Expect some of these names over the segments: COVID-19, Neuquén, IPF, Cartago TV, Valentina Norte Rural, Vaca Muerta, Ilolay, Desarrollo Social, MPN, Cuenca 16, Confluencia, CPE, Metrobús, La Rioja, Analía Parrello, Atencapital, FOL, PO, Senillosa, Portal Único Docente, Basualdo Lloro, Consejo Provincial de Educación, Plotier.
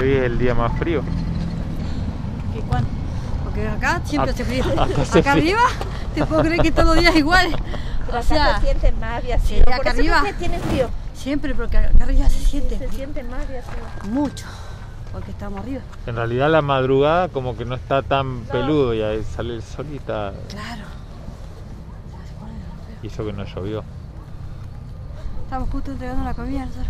hoy es el día más frío. ¿Y cuándo? Porque acá siempre hace frío. Acá arriba te puedo creer que todos los días igual. O sea, se siente más viacero. Sí, acá arriba tiene frío. Siempre, porque acá arriba se siente. Sí, se siente más viacero. Mucho, porque estamos arriba. En realidad la madrugada como que no está tan peludo y ahí sale el sol y está... Claro. Y eso que no llovió. Estamos justo entregando la comida nosotros.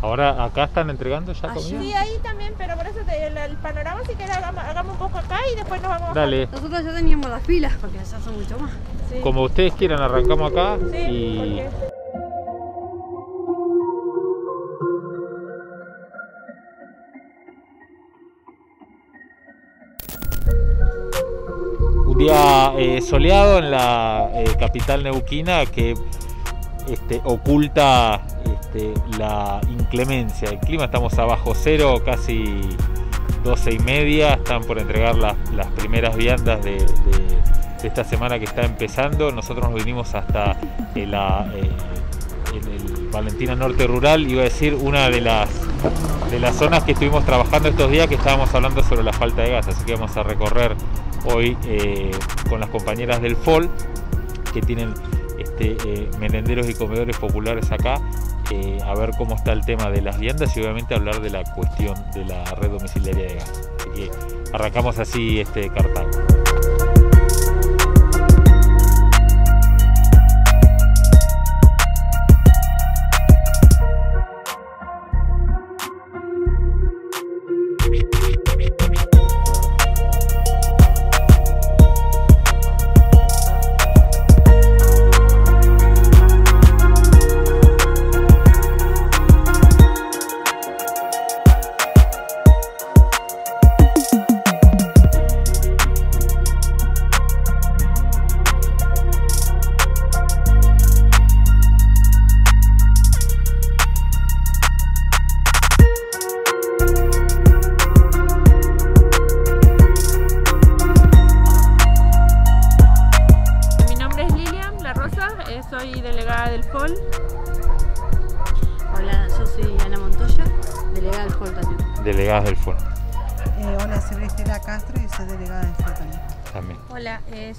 Ahora acá están entregando ya comida. Sí, ahí también, pero por eso el panorama sí que hagamos un poco acá y después nos vamos. Dale. Nosotros ya teníamos las pilas porque ya son mucho más. Sí. Como ustedes quieran, arrancamos acá y... Un día soleado en la capital neuquina que oculta la inclemencia del clima. Estamos abajo cero, casi 12:30. Están por entregar las primeras viandas de esta semana que está empezando. Nosotros nos vinimos hasta el Valentina Norte Rural, iba a decir, una de las zonas que estuvimos trabajando estos días, que estábamos hablando sobre la falta de gas. Así que vamos a recorrer hoy con las compañeras del FOL, que tienen merenderos y comedores populares acá, a ver cómo está el tema de las viandas y obviamente hablar de la cuestión de la red domiciliaria de gas. Así que arrancamos así Cartago.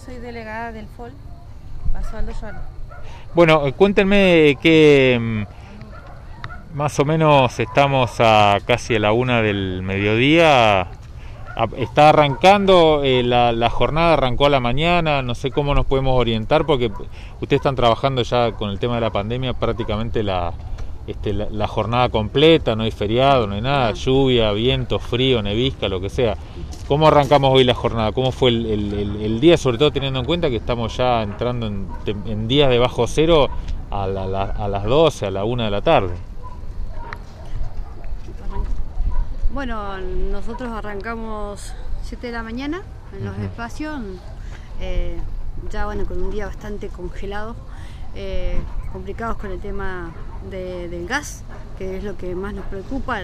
Soy delegada del FOL, Basualdo Lloro. Bueno, cuéntenme que más o menos estamos a casi a la 1 del mediodía. Está arrancando, la jornada arrancó a la mañana, no sé cómo nos podemos orientar porque ustedes están trabajando ya con el tema de la pandemia prácticamente la jornada completa, no hay feriado, no hay nada, lluvia, viento, frío, nevisca, lo que sea. ¿Cómo arrancamos hoy la jornada? ¿Cómo fue el día? Sobre todo teniendo en cuenta que estamos ya entrando en días de bajo cero a las 12, a la 1 de la tarde. Bueno, nosotros arrancamos 7 de la mañana en los espacios, ya bueno, con un día bastante congelado, complicados con el tema del gas, que es lo que más nos preocupa,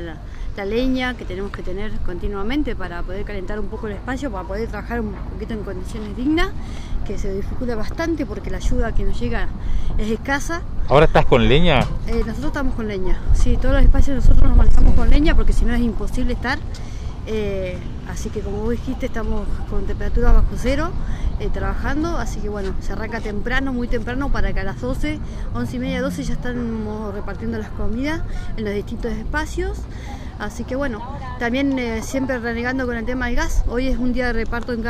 la leña que tenemos que tener continuamente para poder calentar un poco el espacio, para poder trabajar un poquito en condiciones dignas, que se dificulta bastante porque la ayuda que nos llega es escasa. ¿Ahora estás con leña? Nosotros estamos con leña, sí, todos los espacios nosotros nos manejamos con leña porque si no es imposible estar, así que como vos dijiste estamos con temperatura bajo cero, trabajando, así que bueno, se arranca temprano, muy temprano, para que a las 12, 11:30, 12 ya estamos repartiendo las comidas en los distintos espacios, así que bueno, también siempre renegando con el tema del gas. Hoy es un día de reparto de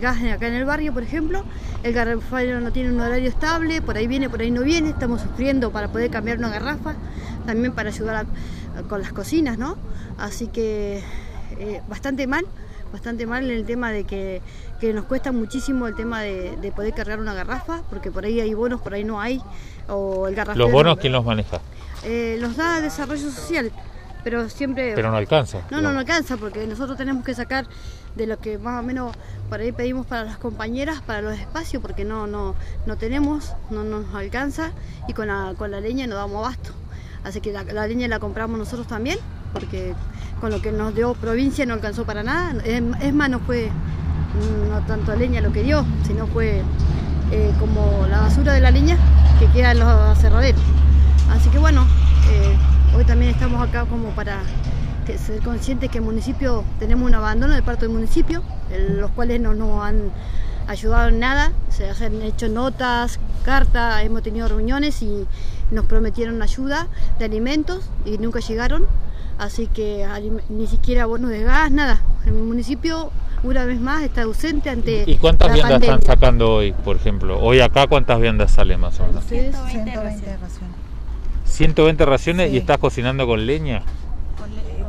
gas acá en el barrio, por ejemplo, el garrafero no tiene un horario estable, por ahí viene, por ahí no viene, estamos sufriendo para poder cambiar una garrafa, también para ayudar con las cocinas, ¿no? Así que bastante mal en el tema de que nos cuesta muchísimo el tema de poder cargar una garrafa, porque por ahí hay bonos, por ahí no hay, o el garrafero... ¿Los bonos quién los maneja? Los da Desarrollo Social, pero siempre... Pero no alcanza. No alcanza, porque nosotros tenemos que sacar de lo que más o menos por ahí pedimos para las compañeras, para los espacios, porque no tenemos, no nos alcanza, y con la leña no damos abasto. Así que la leña la compramos nosotros también, porque... con lo que nos dio provincia no alcanzó para nada, es más, no fue no tanto leña lo que dio, sino fue como la basura de la leña que queda en los aserraderos. Así que bueno, hoy también estamos acá como para que ser conscientes que el municipio, tenemos un abandono de parte del municipio, los cuales no nos han ayudado en nada, se han hecho notas, cartas, hemos tenido reuniones y nos prometieron ayuda de alimentos y nunca llegaron, así que ni siquiera bonos de gas, nada. El municipio una vez más está ausente ante ¿Y cuántas la viandas pandemia. Están sacando hoy, por ejemplo? Hoy acá, ¿cuántas viandas salen más o menos? 120 raciones. 120 raciones sí. ¿Y estás cocinando con leña?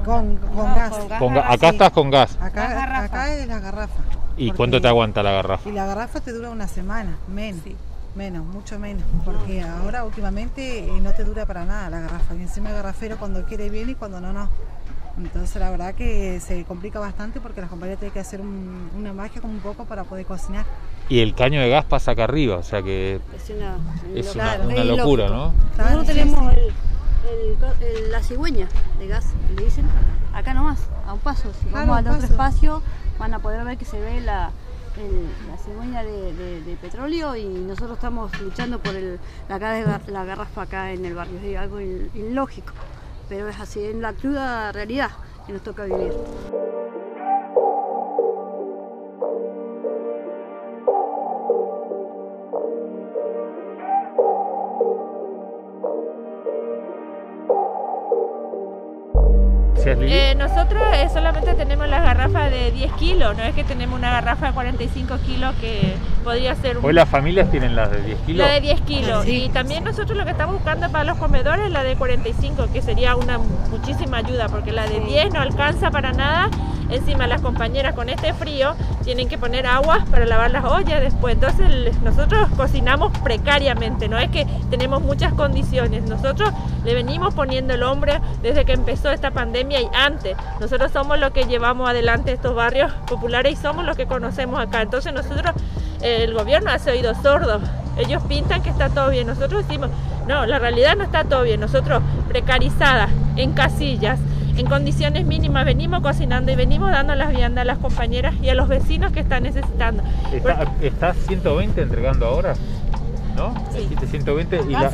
Con gas. Acá sí. Estás con gas. Acá es la garrafa. ¿Y cuánto te aguanta la garrafa? Y la garrafa te dura una semana, menos. Sí. Menos, mucho menos, porque ahora últimamente no te dura para nada la garrafa. Y encima el garrafero cuando quiere viene y cuando no, no. Entonces la verdad que se complica bastante porque las compañeras tienen que hacer una magia como un poco para poder cocinar. Y el caño de gas pasa acá arriba, o sea que es una locura, ¿no? Nosotros tenemos la cigüeña de gas, le dicen, acá nomás, a un paso. Si vamos al otro espacio van a poder ver que se ve la cigüeña de petróleo, y nosotros estamos luchando por la garrafa acá en el barrio. Es algo ilógico, pero es así, en la cruda realidad que nos toca vivir. Nosotros solamente tenemos las garrafas de 10 kilos, no es que tenemos una garrafa de 45 kilos que podría ser... Hoy las familias tienen las de 10 kilos. La de 10 kilos, sí. Y también nosotros lo que estamos buscando para los comedores es la de 45, que sería una muchísima ayuda, porque la de 10 no alcanza para nada. Encima las compañeras con este frío tienen que poner agua para lavar las ollas después, entonces nosotros cocinamos precariamente, no es que tenemos muchas condiciones, nosotros le venimos poniendo el hombro desde que empezó esta pandemia y antes. Nosotros somos los que llevamos adelante estos barrios populares y somos los que conocemos acá, entonces nosotros, el gobierno hace oídos sordos, ellos pintan que está todo bien, nosotros decimos, no, la realidad no está todo bien, nosotros precarizadas, en casillas, en condiciones mínimas, venimos cocinando y venimos dando las viandas a las compañeras y a los vecinos que están necesitando. ¿Estás 120 entregando ahora? ¿No? Sí. 120 y acá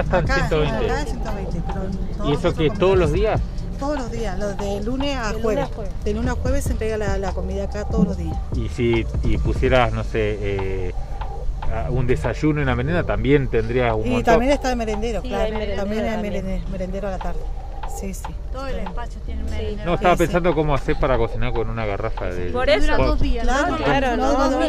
están acá, 120. Acá es 120, pero ¿y eso que todos los días? Todos los días, de lunes a jueves. De lunes a jueves se entrega la comida acá todos los días. Y si pusieras, no sé, un desayuno y una merienda, también tendrías un montón. Y también está el merendero, sí, claro. También hay merendero a la tarde. Sí, sí. Todo el espacio tiene medio. No, estaba pensando cómo hacer para cocinar con una garrafa de... Por eso dura 2 días. Claro, no dura.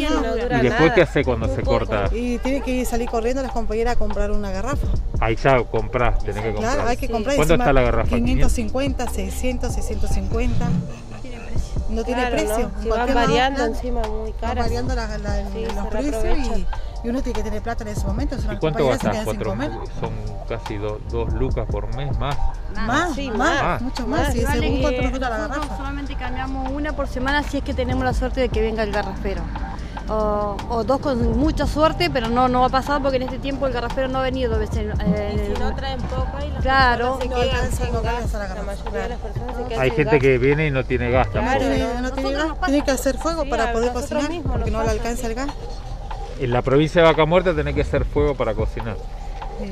¿Y después qué hace cuando se corta? Y tiene que salir corriendo las compañeras a comprar una garrafa. Ahí ya comprás, tenés que comprar. Claro, hay que comprar. ¿Cuánto está la garrafa? 550, 600, 650. No tiene precio. No. Se van variando encima muy caras. Van variando los precios y uno tiene que tener plata en ese momento. ¿Y cuánto gastas? Son casi 2 lucas por mes más. Mucho más. Y según cuánto nos dura la garrafa. Solamente cambiamos una por semana si es que tenemos la suerte de que venga el garrafero. O dos con mucha suerte, pero no va a pasar porque en este tiempo el garrafero no ha venido 2 veces. Y si no traen poca y las claro, personas se quedan sin gas. La mayoría de las personas se quedan. Hay gente sin gas. Que viene y no tiene gas tampoco. Claro, no tiene gas. Tiene que hacer fuego para poder cocinar porque no le alcanza el gas. En la provincia de Vaca Muerta tenés que hacer fuego para cocinar. Sí.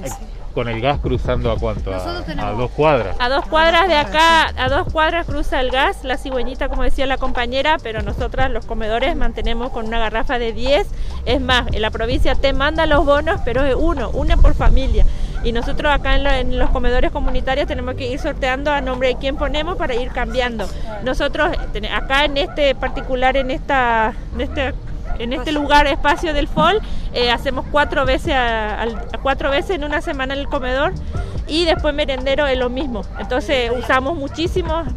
Con el gas cruzando a cuánto, a 2 cuadras. A 2 cuadras de acá, a 2 cuadras cruza el gas, la cigüeñita como decía la compañera, pero nosotras los comedores mantenemos con una garrafa de 10, es más, en la provincia te manda los bonos, pero es una por familia. Y nosotros acá en los comedores comunitarios tenemos que ir sorteando a nombre de quién ponemos para ir cambiando. Nosotros acá en este particular, en este lugar, espacio del FOL, hacemos 4 veces en una semana en el comedor y después merendero es lo mismo. Entonces usamos muchísimos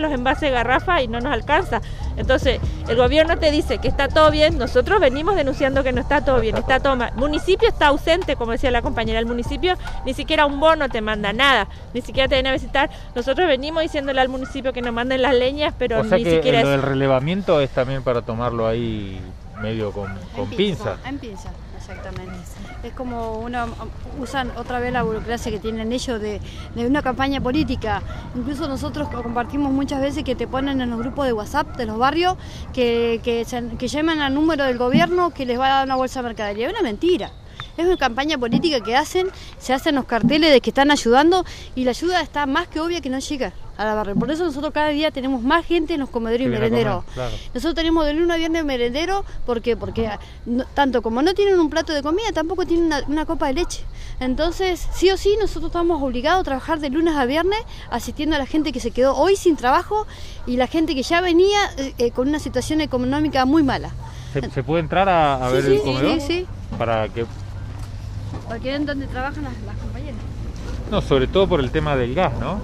los envases de garrafa y no nos alcanza. Entonces el gobierno te dice que está todo bien, nosotros venimos denunciando que no está todo bien, está todo mal. El municipio está ausente, como decía la compañera, el municipio ni siquiera un bono te manda nada, ni siquiera te viene a visitar. Nosotros venimos diciéndole al municipio que nos manden las leñas, pero o sea ni que siquiera lo del relevamiento es también para tomarlo ahí medio con pinza. En pinza, exactamente. Es como usan otra vez la burocracia que tienen ellos de una campaña política. Incluso nosotros compartimos muchas veces que te ponen en los grupos de WhatsApp de los barrios que llaman al número del gobierno que les va a dar una bolsa de mercadería. Es una mentira. Es una campaña política que hacen, se hacen los carteles de que están ayudando y la ayuda está más que obvia que no llega a la barra. Por eso nosotros cada día tenemos más gente en los comedores y merenderos. Claro. Nosotros tenemos de lunes a viernes merendero, ¿por qué? Porque no, tanto como no tienen un plato de comida, tampoco tienen una copa de leche. Entonces, sí o sí, nosotros estamos obligados a trabajar de lunes a viernes, asistiendo a la gente que se quedó hoy sin trabajo y la gente que ya venía con una situación económica muy mala. ¿Se puede entrar a ver el comedor? Sí, sí. ¿Para qué? Para que vean dónde trabajan las compañeras. No, sobre todo por el tema del gas, ¿no?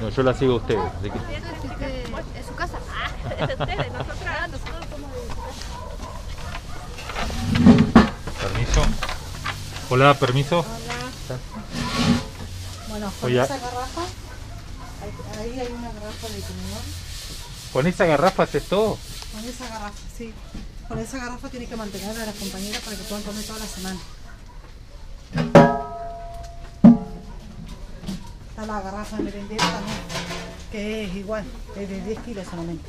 No, yo la sigo a ustedes. Así que... ¿Es su casa? Ah, es ustedes, nosotros somos de ustedes. Permiso. Hola, permiso. Hola. Bueno, con esa garrafa, ahí hay una garrafa de comedor. ¿Con esa garrafa haces todo? Con esa garrafa, sí. Con esa garrafa tienes que mantener a las compañeras para que puedan comer toda la semana. Está la garrafa de merendero también, que es igual, es de 10 kilos solamente.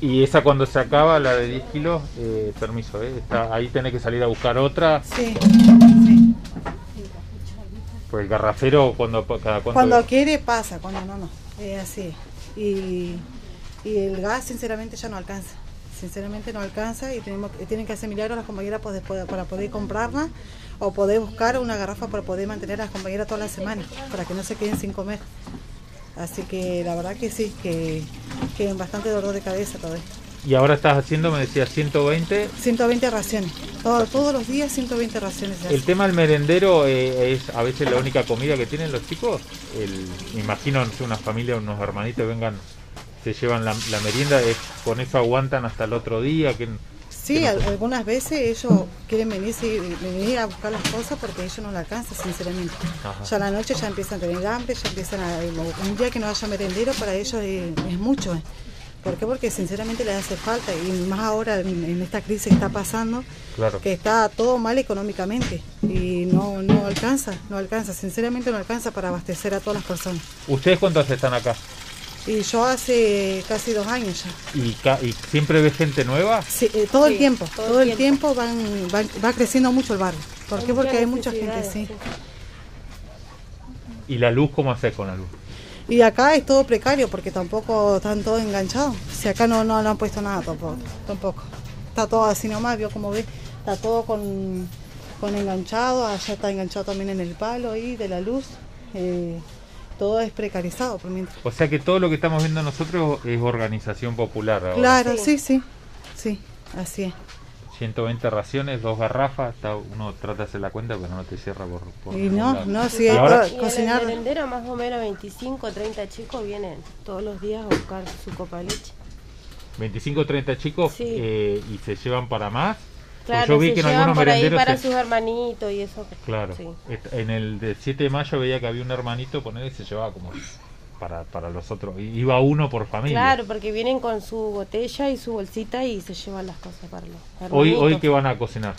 Y esa cuando se acaba, la de 10 kilos, permiso, está, ahí tenés que salir a buscar otra. Sí, sí. Pues el garrafero cuando quiere pasa, cuando no, no. Es así. Y el gas sinceramente ya no alcanza. Sinceramente no alcanza y tienen que hacer milagros las compañeras pues, después, para poder comprarla o poder buscar una garrafa para poder mantener a las compañeras toda la semana, para que no se queden sin comer. Así que la verdad que sí, que bastante dolor de cabeza todo esto. Y ahora estás haciendo, me decías, 120... 120 raciones, todos los días 120 raciones. ¿El tema del merendero es a veces la única comida que tienen los chicos? Me imagino que una familia, unos hermanitos vengan... Se llevan la merienda, con eso aguantan hasta el otro día. Sí, algunas veces ellos quieren venir a buscar las cosas porque ellos no la alcanzan, sinceramente. Ajá. Ya a la noche ya empiezan a tener hambre, ya empiezan a... Un día que no haya merendero para ellos es mucho. ¿Por qué? Porque sinceramente les hace falta, y más ahora en esta crisis que está pasando, claro, que está todo mal económicamente y no alcanza, sinceramente no alcanza para abastecer a todas las personas. ¿Ustedes cuántos están acá? Y yo hace casi 2 años ya. ¿Y siempre ves gente nueva? Sí, todo el tiempo va creciendo mucho el barrio. ¿Por qué? Porque hay mucha gente, sí. ¿Y la luz cómo haces con la luz? Y acá es todo precario porque tampoco están todos enganchados. Si acá no han puesto nada tampoco. Está todo así nomás, vio como ves. Está todo con enganchado, allá está enganchado también en el palo ahí de la luz. Todo es precarizado por mientras. O sea que todo lo que estamos viendo nosotros es organización popular ahora. Claro, sí, así es. 120 raciones, 2 garrafas, uno trata de hacer la cuenta pero no te cierra por y no, sí, ahora, y cocinar. En el merendero más o menos 25 o 30 chicos vienen todos los días a buscar su copa de leche. 25 o 30 chicos, sí. Y se llevan para más. Claro, yo vi que en algunos merenderos para sus hermanitos y eso. Claro, sí. En el de 7 de mayo veía que había un hermanito, ponele, se llevaba como para los otros. Iba uno por familia. Claro, porque vienen con su botella y su bolsita y se llevan las cosas para los hermanitos. ¿Hoy qué van a cocinar?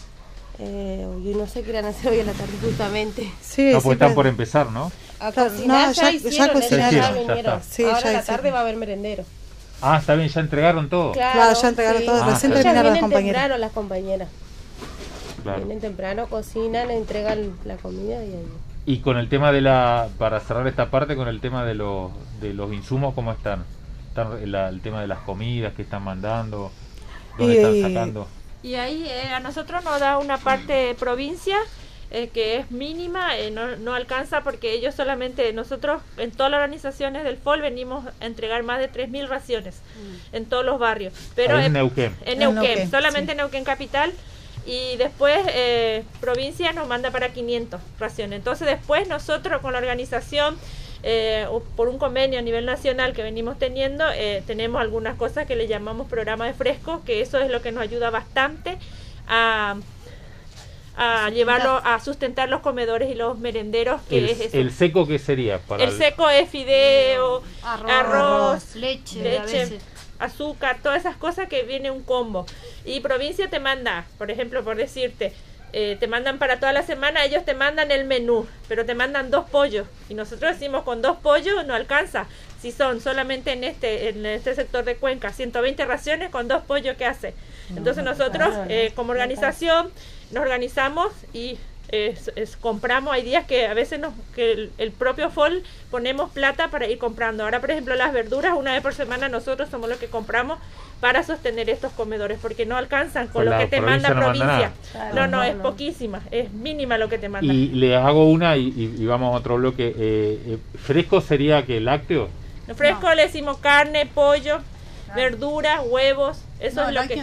Yo no sé qué irán a hacer hoy en la tarde justamente. Sí, no, pues están por empezar, ¿no? A cocinar, no, ya cocinaron, ya vinieron. Sí, ahora ya la tarde va a haber merendero. Ah, está bien, ya entregaron todo. Claro, ya entregaron todo. Recién terminaron las compañeras. Temprano las compañeras. Claro. Vienen temprano, cocinan, entregan la comida y ahí. Y con el tema de para cerrar esta parte, con el tema de los insumos, ¿cómo están? El tema de las comidas que están mandando, ¿dónde están sacando? Y ahí a nosotros nos da una parte de provincia que es mínima, no alcanza porque ellos solamente, nosotros en todas las organizaciones del FOL venimos a entregar más de 3.000 raciones en todos los barrios, pero en Neuquén. En Neuquén, solamente en Neuquén Capital, y después provincia nos manda para 500 raciones. Entonces después nosotros con la organización, por un convenio a nivel nacional que venimos teniendo, tenemos algunas cosas que le llamamos programa de fresco, que eso es lo que nos ayuda bastante a llevarlo a sustentar los comedores y los merenderos. Que es eso. ¿El seco qué sería? El seco es fideo, arroz, leche a veces, azúcar, todas esas cosas que viene un combo. Y provincia te manda, por ejemplo, por decirte, te mandan para toda la semana, ellos te mandan el menú, pero te mandan 2 pollos. Y nosotros decimos con 2 pollos no alcanza. Si son solamente en este sector de Cuenca, 120 raciones con 2 pollos, ¿qué hace? Entonces nosotros como organización nos organizamos y compramos, hay días que a veces el propio FOL ponemos plata para ir comprando. Ahora, por ejemplo, las verduras una vez por semana nosotros somos los que compramos para sostener estos comedores, porque no alcanzan con lo que te manda provincia. No, es poquísima, es mínima lo que te manda. Y le hago una y vamos a otro bloque. ¿Fresco sería que lácteo? Fresco le decimos carne, pollo, verduras, huevos. Eso no, es lo que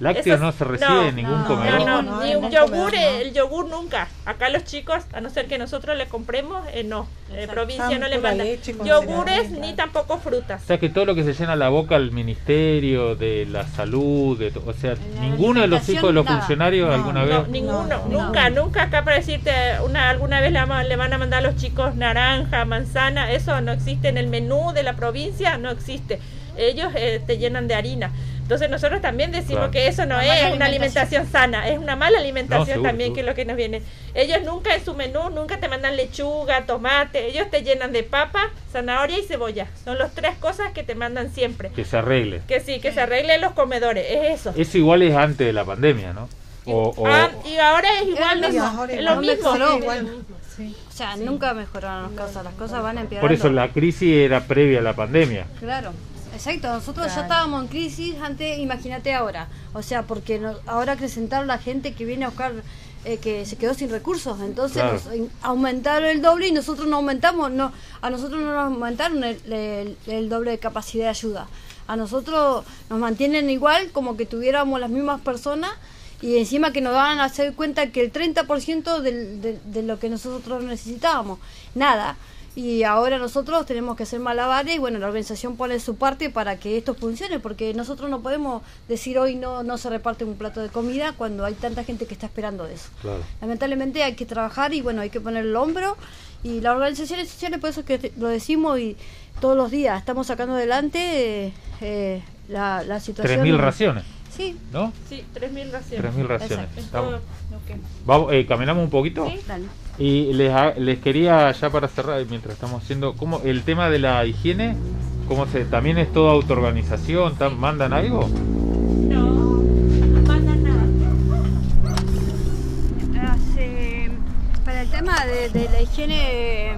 lácteos no se recibe en ningún comedor. No, ni un yogur, el yogur nunca. Acá los chicos, a no ser que nosotros le compremos, no. Provincia no le manda yogures ni tampoco frutas. O sea que todo lo que se llena la boca al Ministerio de la Salud, o sea, ninguno de los hijos de los funcionarios alguna vez. Nunca. Acá para decirte, alguna vez le van a mandar a los chicos naranja, manzana, eso no existe en el menú de la provincia, no existe. Ellos te llenan de harina. Entonces nosotros también decimos que eso no es una alimentación sana, es una mala alimentación también, que es lo que nos viene. Ellos nunca en su menú, nunca te mandan lechuga, tomate, ellos te llenan de papa, zanahoria y cebolla. Son las tres cosas que te mandan siempre. Que se arregle. Que se arregle los comedores, es eso. Eso igual es antes de la pandemia, ¿no? Y ahora es igual, es lo mismo. Sí. O sea, nunca mejoraron las cosas, las cosas van empeorando. Por eso la crisis era previa a la pandemia. Claro. Exacto, nosotros ya estábamos en crisis antes, imagínate ahora, o sea, porque ahora acrecentaron la gente que viene a buscar, que se quedó sin recursos, entonces aumentaron el doble y nosotros no aumentamos, a nosotros no nos aumentaron el doble de capacidad de ayuda, a nosotros nos mantienen igual como que tuviéramos las mismas personas y encima que nos van a hacer cuenta que el 30% de lo que nosotros necesitábamos, nada. Y ahora nosotros tenemos que hacer malabares y bueno, la organización pone su parte para que esto funcione, porque nosotros no podemos decir hoy no se reparte un plato de comida cuando hay tanta gente que está esperando eso. Claro. Lamentablemente hay que trabajar y bueno, hay que poner el hombro y las organizaciones sociales, por eso es que lo decimos y todos los días estamos sacando adelante la situación. 3.000 raciones. Sí, ¿no? Sí, 3.000 raciones. 3.000 raciones. Vamos, caminamos un poquito. Sí, dale. Y les quería, ya para cerrar, mientras estamos haciendo, ¿cómo el tema de la higiene? ¿Cómo también es toda autoorganización? ¿Mandan algo? No, no mandan nada. Para el tema de la higiene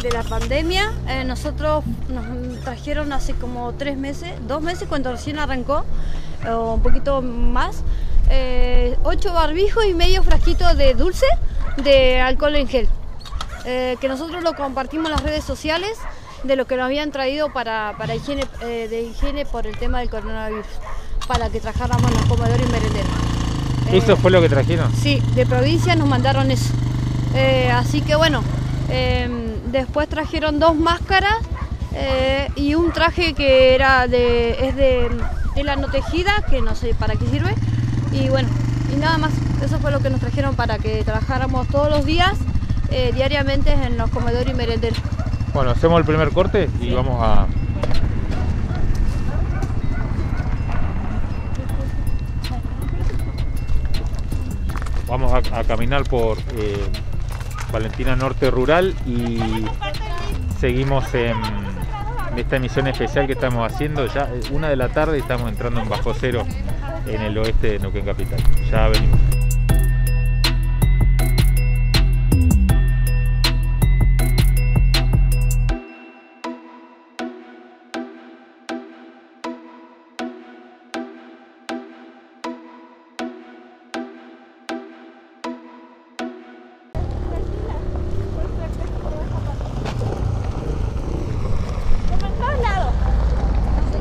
de la pandemia, nosotros nos trajeron hace como 2 meses, cuando recién arrancó, o un poquito más, 8 barbijos y medio frasquito de dulce, de alcohol en gel, que nosotros lo compartimos en las redes sociales de lo que nos habían traído para higiene, de higiene por el tema del coronavirus, para que trajáramos los comedores y merenderos. ¿Eso fue lo que trajeron? Sí, de provincia nos mandaron eso. Así que bueno, después trajeron 2 máscaras y un traje que era de tela no tejida, que no sé para qué sirve, y bueno, y nada más. Eso fue lo que nos trajeron para que trabajáramos todos los días, diariamente en los comedores y merenderos. Bueno, hacemos el primer corte y vamos a... Vamos a caminar por Valentina Norte Rural y seguimos en esta emisión especial que estamos haciendo. Ya 1 de la tarde y estamos entrando en bajo cero en el oeste de Neuquén Capital. Ya venimos.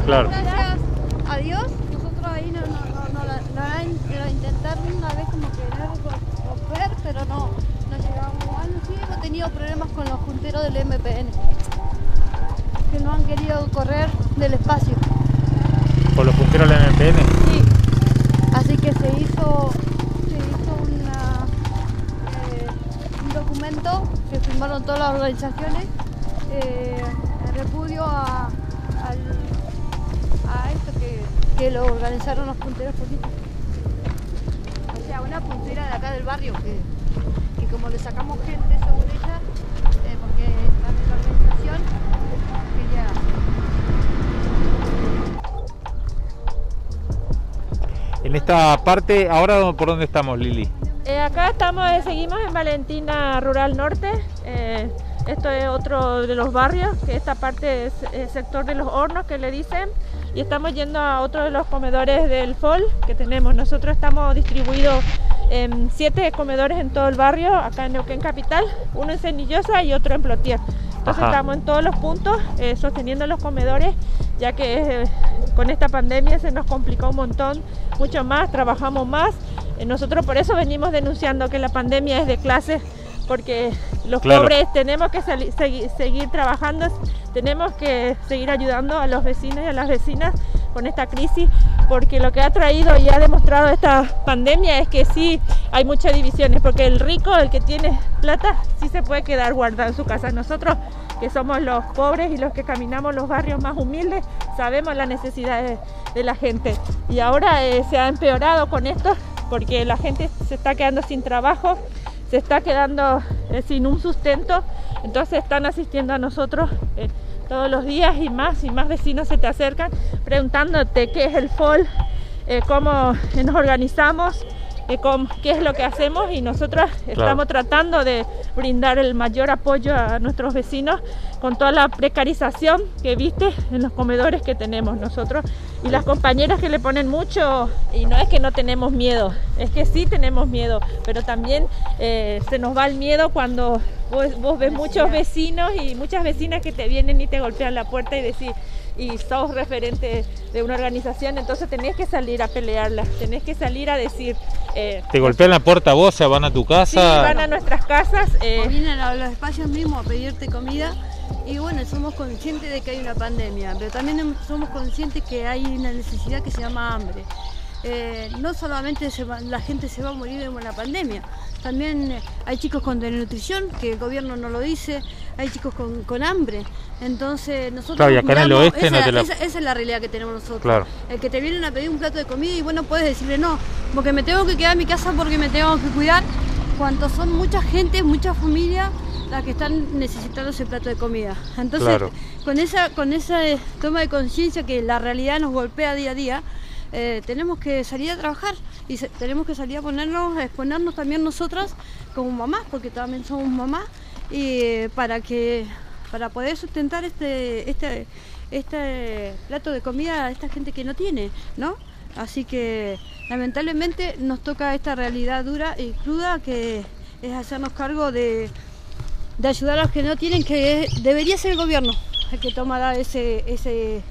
Claro. Gracias a Dios, nosotros ahí lo intentaron una vez como que romper, pero no llegamos a lucir. Hemos tenido problemas con los punteros del MPN, que no han querido correr del espacio. ¿Con los punteros del MPN? Sí, así que se hizo un documento que firmaron todas las organizaciones en repudio a esto que lo organizaron los punteros políticos. O sea, una puntera de acá del barrio que como le sacamos gente, según ella, porque está en la organización, que ya... En esta parte, ¿ahora por dónde estamos, Lili? Acá seguimos en Valentina Rural Norte. Esto es otro de los barrios, que esta parte es el sector de los hornos que le dicen, y estamos yendo a otro de los comedores del FOL que tenemos. Nosotros estamos distribuidos en 7 comedores en todo el barrio, acá en Neuquén Capital, uno en Senillosa y otro en Plotier. Entonces estamos en todos los puntos sosteniendo los comedores, ya que con esta pandemia se nos complicó un montón, mucho más, trabajamos más. Nosotros por eso venimos denunciando que la pandemia es de clases, porque los pobres tenemos que seguir trabajando, tenemos que seguir ayudando a los vecinos y a las vecinas con esta crisis, porque lo que ha traído y ha demostrado esta pandemia es que sí hay muchas divisiones, porque el rico, el que tiene plata, sí se puede quedar guardado en su casa. Nosotros, que somos los pobres y los que caminamos los barrios más humildes, sabemos las necesidades de la gente, y ahora se ha empeorado con esto, porque la gente se está quedando sin trabajo, se está quedando sin un sustento. Entonces están asistiendo a nosotros todos los días, y más vecinos se te acercan preguntándote qué es el FOL, cómo nos organizamos, qué es lo que hacemos, y nosotros estamos tratando de brindar el mayor apoyo a nuestros vecinos con toda la precarización que viste en los comedores que tenemos nosotros, y las compañeras que le ponen mucho. Y no es que no tenemos miedo, es que sí tenemos miedo, pero también se nos va el miedo cuando vos ves muchos vecinos y muchas vecinas que te vienen y te golpean la puerta y decís, y sos referente de una organización, entonces tenés que salir a pelearla, tenés que salir a decir... ¿Te golpean la puerta vos? ¿Se van a tu casa? Sí, van a nuestras casas. O vienen a los espacios mismos a pedirte comida. Y bueno, somos conscientes de que hay una pandemia, pero también somos conscientes que hay una necesidad que se llama hambre. No solamente la gente se va a morir de la pandemia, también hay chicos con desnutrición, que el gobierno no lo dice, hay chicos con hambre. Entonces nosotros y acá en el oeste esa es la realidad que tenemos nosotros. El que te vienen a pedir un plato de comida, y bueno, puedes decirle no, porque me tengo que quedar en mi casa, porque me tengo que cuidar, cuando son mucha gente, muchas familias las que están necesitando ese plato de comida. Entonces con esa toma de conciencia que la realidad nos golpea día a día, tenemos que salir a trabajar, y tenemos que salir a exponernos también nosotras como mamás, porque también somos mamás, y para poder sustentar este plato de comida a esta gente que no tiene, ¿no? Así que lamentablemente nos toca esta realidad dura y cruda, que es hacernos cargo de ayudar a los que no tienen, que debería ser el gobierno el que tomará ese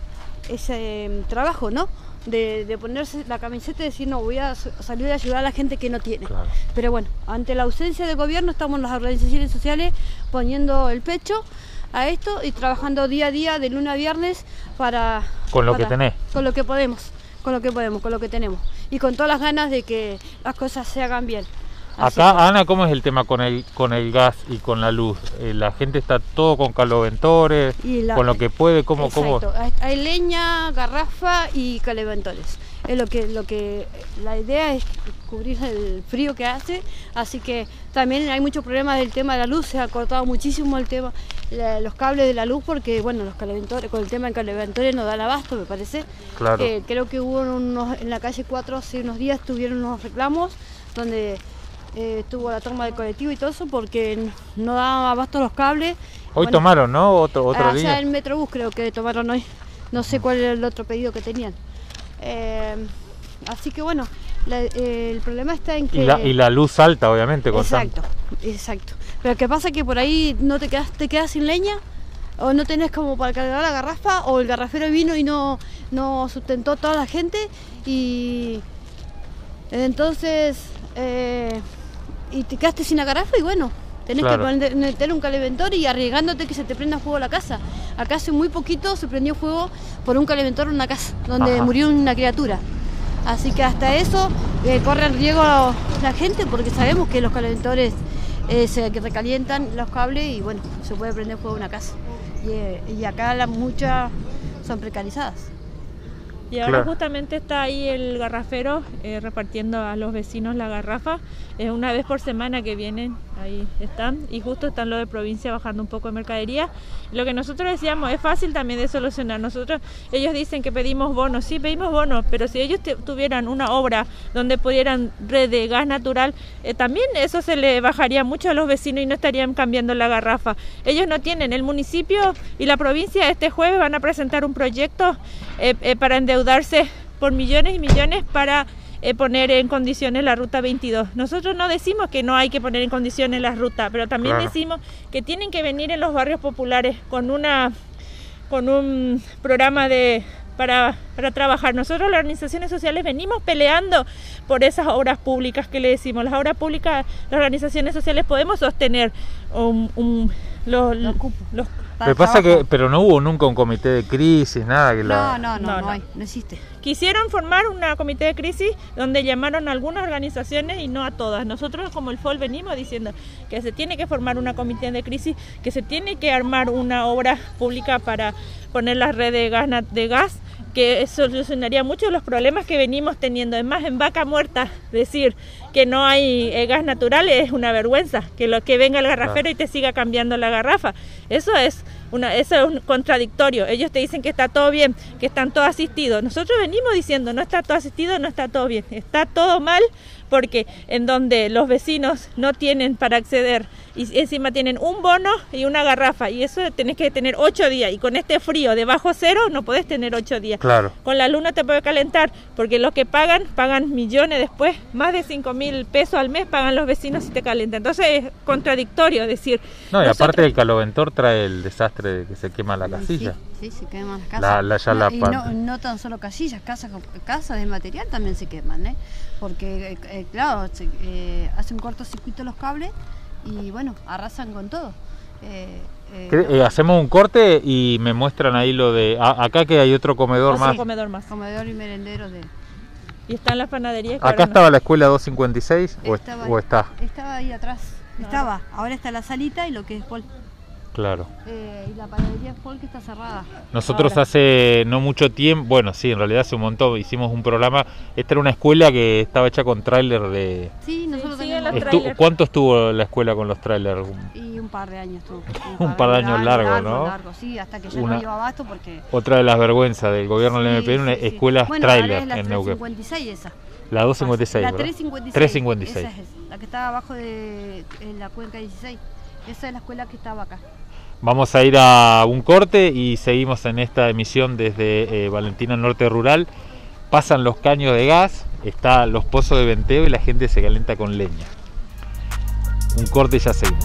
trabajo, ¿no? De ponerse la camiseta y decir, no, voy a salir a ayudar a la gente que no tiene. Pero bueno, ante la ausencia de gobierno estamos las organizaciones sociales poniendo el pecho a esto y trabajando día a día, de lunes a viernes, con lo que tenés. Con lo que podemos, con lo que tenemos. Y con todas las ganas de que las cosas se hagan bien. Así acá, Ana, ¿cómo es el tema con el gas y con la luz? La gente está todo con caloventores, con lo que puede, ¿cómo? Hay leña, garrafa y caloventores. Es la idea es cubrir el frío que hace, así que también hay muchos problemas del tema de la luz. Se ha cortado muchísimo el tema, los cables de la luz, porque bueno, los caloventores, con el tema de caloventores no dan abasto, me parece. Creo que hubo en la calle 4 hace unos días, tuvieron unos reclamos donde estuvo la toma del colectivo y todo eso, porque no daban abasto los cables. Hoy tomaron, ¿no? Otro día. Allá en Metrobús creo que tomaron hoy. No sé cuál era el otro pedido que tenían. Así que bueno, el problema está en que... Y la luz alta, obviamente. Exacto. Pero que pasa que por ahí no te quedas sin leña, o no tenés como para cargar la garrafa, o el garrafero vino y no sustentó a toda la gente. Y entonces... y te quedaste sin la garrafa, y bueno, tenés que meter un calentor y arriesgándote que se te prenda fuego la casa. Acá hace muy poquito se prendió fuego por un calentor en una casa donde murió una criatura. Así que hasta eso corre el riesgo la gente, porque sabemos que los calentores se recalientan los cables y bueno, se puede prender fuego una casa. Y acá muchas son precarizadas. Y ahora justamente está ahí el garrafero repartiendo a los vecinos la garrafa. Es una vez por semana que vienen Ahí están, y justo están los de provincia bajando un poco de mercadería. Lo que nosotros decíamos, es fácil también de solucionar. Nosotros, ellos dicen que pedimos bonos, sí, pedimos bonos, pero si ellos tuvieran una obra donde pudieran red de gas natural, también eso se le bajaría mucho a los vecinos y no estarían cambiando la garrafa. Ellos no tienen, el municipio y la provincia este jueves van a presentar un proyecto para endeudarse por millones y millones para poner en condiciones la ruta 22. Nosotros no decimos que no hay que poner en condiciones la ruta, pero también decimos que tienen que venir en los barrios populares con un programa para trabajar. Nosotros las organizaciones sociales venimos peleando por esas obras públicas que le decimos. Las obras públicas, las organizaciones sociales podemos sostener los me pasa que, pero no hubo nunca un comité de crisis, nada que no existe. Quisieron formar un comité de crisis donde llamaron a algunas organizaciones y no a todas. Nosotros como el FOL venimos diciendo que se tiene que formar un comité de crisis, que se tiene que armar una obra pública para poner las redes de gas, que solucionaría muchos los problemas que venimos teniendo. Es más, en Vaca Muerta decir que no hay gas natural es una vergüenza, que venga el garrafero y te siga cambiando la garrafa. Eso es un contradictorio. Ellos te dicen que está todo bien, que están todos asistidos. Nosotros venimos diciendo, no está todo asistido, no está todo bien, está todo mal, porque en donde los vecinos no tienen para acceder y encima tienen un bono y una garrafa, y eso tenés que tener 8 días, y con este frío de bajo cero no podés tener 8 días. Claro. Con la luz no te puede calentar, porque los que pagan millones después, más de 5.000 pesos al mes pagan los vecinos si te calientan. Entonces es contradictorio decir... No, y aparte el caloventor trae el desastre de que se quema la casilla. Sí, se queman las casas. No tan solo casillas, casas de material también se queman, ¿eh? Porque claro, hacen cortocircuito los cables y bueno, arrasan con todo. Hacemos un corte y me muestran ahí lo de... acá que hay otro comedor más. Comedor y merendero de... Y están las panaderías. Acá estaba la escuela 256 o está. Estaba ahí atrás. Estaba. Ahora está la salita y lo que es FOL. Claro. Y la panadería FOL que está cerrada. Nosotros ahora, hace no mucho tiempo, bueno, sí, en realidad hace un montón, hicimos un programa. Esta era una escuela que estaba hecha con tráiler de... Sí, nosotros teníamos tráiler. ¿Cuánto estuvo la escuela con los trailers? Y un par de años estuvo. Un par de años largos, ¿no? Largo, sí, hasta que ya no lleva abasto porque... Otra de las vergüenzas del gobierno del MPN, escuelas tráiler en Neuquén. La 356 esa. La 256, ¿verdad? La 356. Esa es, la que está abajo de la Cuenca 16. Esa es la escuela que estaba acá. Vamos a ir a un corte y seguimos en esta emisión desde Valentina Norte Rural. Pasan los caños de gas, están los pozos de venteo y la gente se calienta con leña. Un corte y ya seguimos.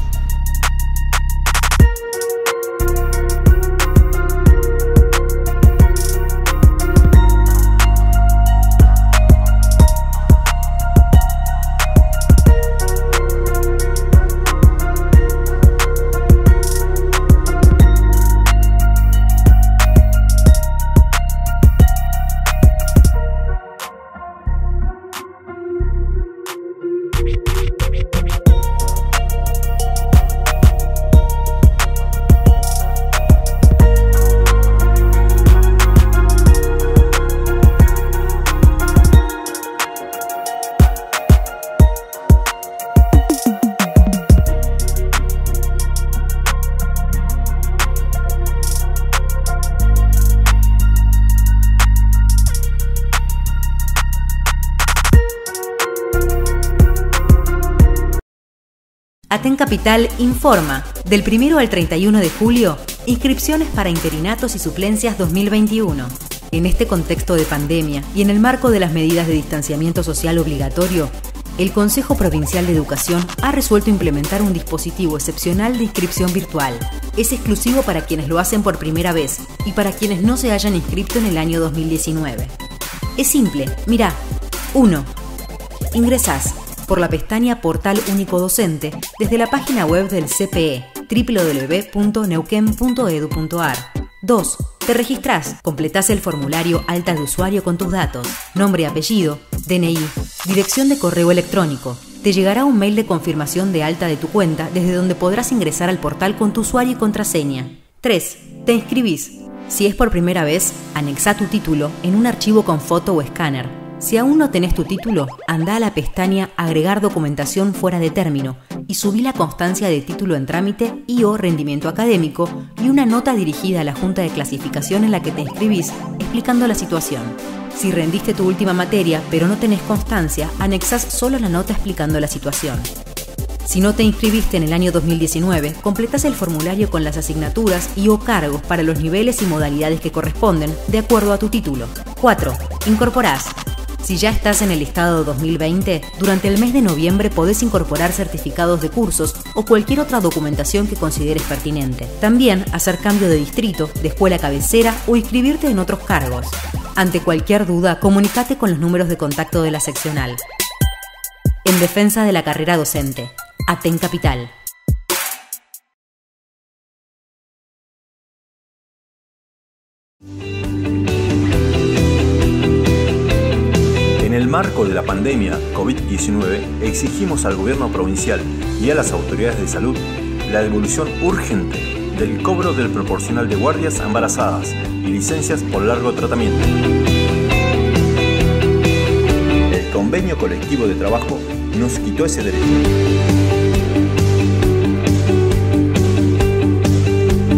Atencapital informa, del 1 al 31 de julio, inscripciones para interinatos y suplencias 2021. En este contexto de pandemia y en el marco de las medidas de distanciamiento social obligatorio, el Consejo Provincial de Educación ha resuelto implementar un dispositivo excepcional de inscripción virtual. Es exclusivo para quienes lo hacen por primera vez y para quienes no se hayan inscrito en el año 2019. Es simple, mirá. 1. Ingresás por la pestaña Portal Único Docente desde la página web del CPE www.neuquen.edu.ar. 2. Te registrás, completás el formulario alta de usuario con tus datos, nombre, apellido, DNI, dirección de correo electrónico. Te llegará un mail de confirmación de alta de tu cuenta desde donde podrás ingresar al portal con tu usuario y contraseña. 3. Te inscribís. Si es por primera vez, anexá tu título en un archivo con foto o escáner. Si aún no tenés tu título, anda a la pestaña Agregar documentación fuera de término y subí la constancia de título en trámite y/o rendimiento académico y una nota dirigida a la Junta de Clasificación en la que te inscribís explicando la situación. Si rendiste tu última materia pero no tenés constancia, anexás solo la nota explicando la situación. Si no te inscribiste en el año 2019, completás el formulario con las asignaturas y/o cargos para los niveles y modalidades que corresponden, de acuerdo a tu título. 4. Incorporás. Si ya estás en el listado 2020, durante el mes de noviembre podés incorporar certificados de cursos o cualquier otra documentación que consideres pertinente. También hacer cambio de distrito, de escuela cabecera o inscribirte en otros cargos. Ante cualquier duda, comunícate con los números de contacto de la seccional. En defensa de la carrera docente. Atencapital. En el marco de la pandemia COVID-19, exigimos al gobierno provincial y a las autoridades de salud la devolución urgente del cobro del proporcional de guardias embarazadas y licencias por largo tratamiento. El convenio colectivo de trabajo nos quitó ese derecho.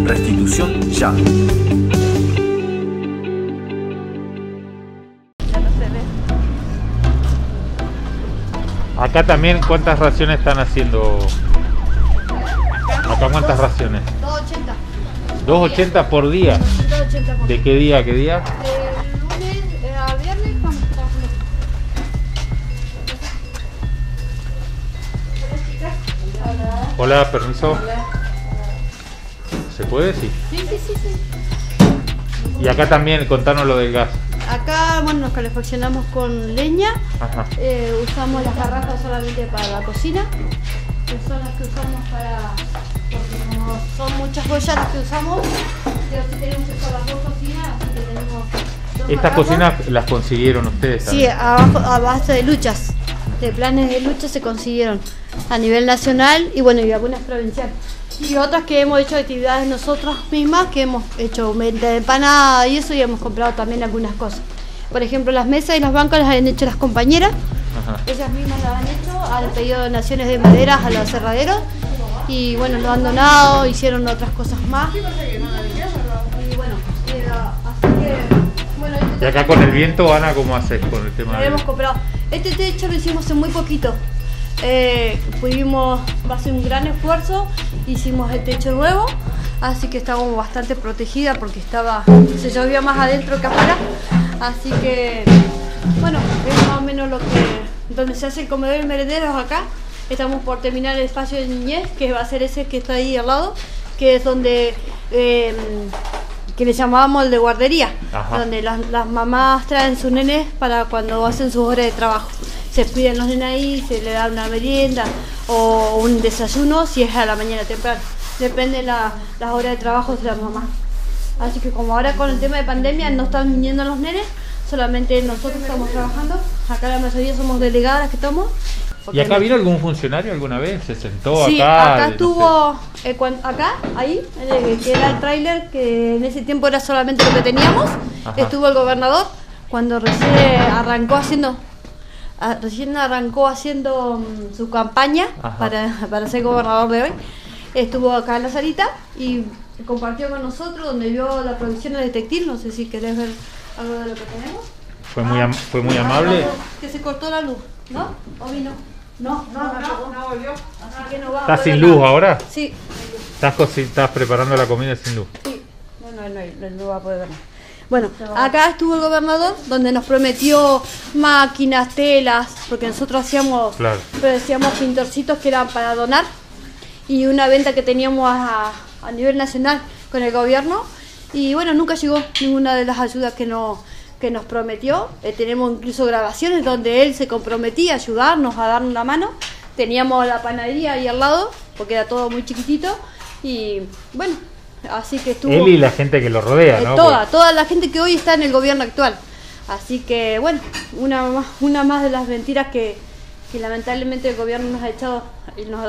Restitución ya. Acá también, ¿cuántas raciones están haciendo? Acá, ¿cuántas raciones? 2.80. 2.80 por día. ¿De qué día a qué día? De lunes a viernes con Hola. Hola, permiso. Hola. ¿Se puede decir? Sí. Y acá también, contanos lo del gas. Acá, bueno, nos calefaccionamos con leña. Ajá. Usamos las barracas solamente para la cocina, que son las que usamos para... porque no son muchas ollas las que usamos, pero sí tenemos eso, las dos cocinas, así que tenemos dos. Estas cocinas las consiguieron ustedes también. Sí, a base de luchas, de planes de lucha se consiguieron a nivel nacional y bueno, y algunas provinciales. Y otras que hemos hecho actividades nosotras mismas, que hemos hecho venta de empanadas y eso, y hemos comprado también algunas cosas. Por ejemplo, las mesas y los bancos las han hecho las compañeras. Ajá. Ellas mismas las han hecho, han pedido donaciones de maderas a los aserraderos y bueno, lo han donado, hicieron otras cosas más. Y bueno, así que... Bueno, y acá con el viento, Ana, ¿cómo haces con el tema? Hemos comprado. Este techo lo hicimos hace muy poquito. Pudimos hacer un gran esfuerzo, hicimos el techo nuevo, así que estábamos bastante protegida porque estaba, se llovía más adentro que afuera, así que bueno, es más o menos lo que, donde se hace el comedor y merendero acá. Estamos por terminar el espacio de niñez, que va a ser ese que está ahí al lado, que es donde que le llamábamos el de guardería. Ajá. Donde las mamás traen sus nenes para cuando hacen sus horas de trabajo. Se cuidan los nenes ahí, se le da una merienda o un desayuno si es a la mañana temprano. Depende de las horas de trabajo de la mamá. Así que como ahora con el tema de pandemia no están viniendo los nenes, solamente nosotros estamos trabajando. Acá la mayoría somos delegadas que estamos. ¿Y acá vino algún funcionario alguna vez? ¿Se sentó acá? Sí, acá estuvo, acá, ahí, que era el tráiler, que en ese tiempo era solamente lo que teníamos. Ajá. Estuvo el gobernador cuando recién arrancó haciendo su campaña para ser gobernador de hoy. Estuvo acá en la salita y compartió con nosotros, donde vio la producción de textil. No sé si querés ver algo de lo que tenemos. Fue muy amable. Que se cortó la luz, ¿no? ¿O vino? No volvió. Así que no va. ¿Estás sin luz ahora? Sí. ¿Estás preparando la comida sin luz? Sí. No va a poder ver. Bueno, acá estuvo el gobernador, donde nos prometió máquinas, telas, porque nosotros hacíamos, claro, hacíamos pintorcitos que eran para donar, y una venta que teníamos a nivel nacional con el gobierno, y bueno, nunca llegó ninguna de las ayudas que nos prometió. Tenemos incluso grabaciones donde él se comprometía a ayudarnos, a darnos la mano. Teníamos la panadería ahí al lado, porque era todo muy chiquitito, y bueno... Así que estuvo, él y la gente que lo rodea, ¿no? Toda la gente que hoy está en el gobierno actual. Así que, bueno, una más de las mentiras que lamentablemente el gobierno nos ha echado y nos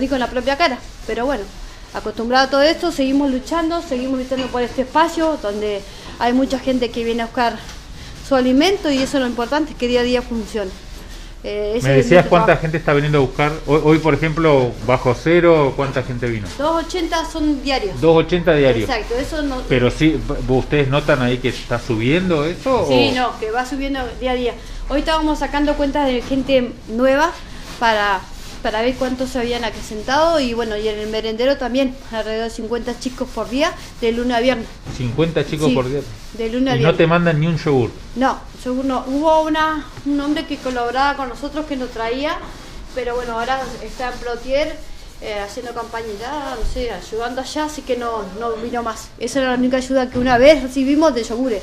dijo en la propia cara. Pero bueno, acostumbrado a todo esto, seguimos luchando por este espacio donde hay mucha gente que viene a buscar su alimento y eso es lo importante, que día a día funcione. Me decías cuánta gente está viniendo a buscar. Hoy, por ejemplo, bajo cero, ¿cuánta gente vino? 280 son diarios. 280 diarios. Exacto, eso no. Pero sí, ¿ustedes notan ahí que está subiendo eso? Sí, no, que va subiendo día a día. Hoy estábamos sacando cuentas de gente nueva para ver cuántos se habían acrecentado, y bueno, y en el merendero también, alrededor de 50 chicos por día, de lunes a viernes. 50 chicos, sí, por día. De lunes a viernes. ¿Y no te mandan ni un yogur? No, yogur no. Hubo un hombre que colaboraba con nosotros que nos traía, pero bueno, ahora está en Plotier haciendo campañita, no sé, ayudando allá, así que no vino más. Esa era la única ayuda que una vez recibimos de yogures.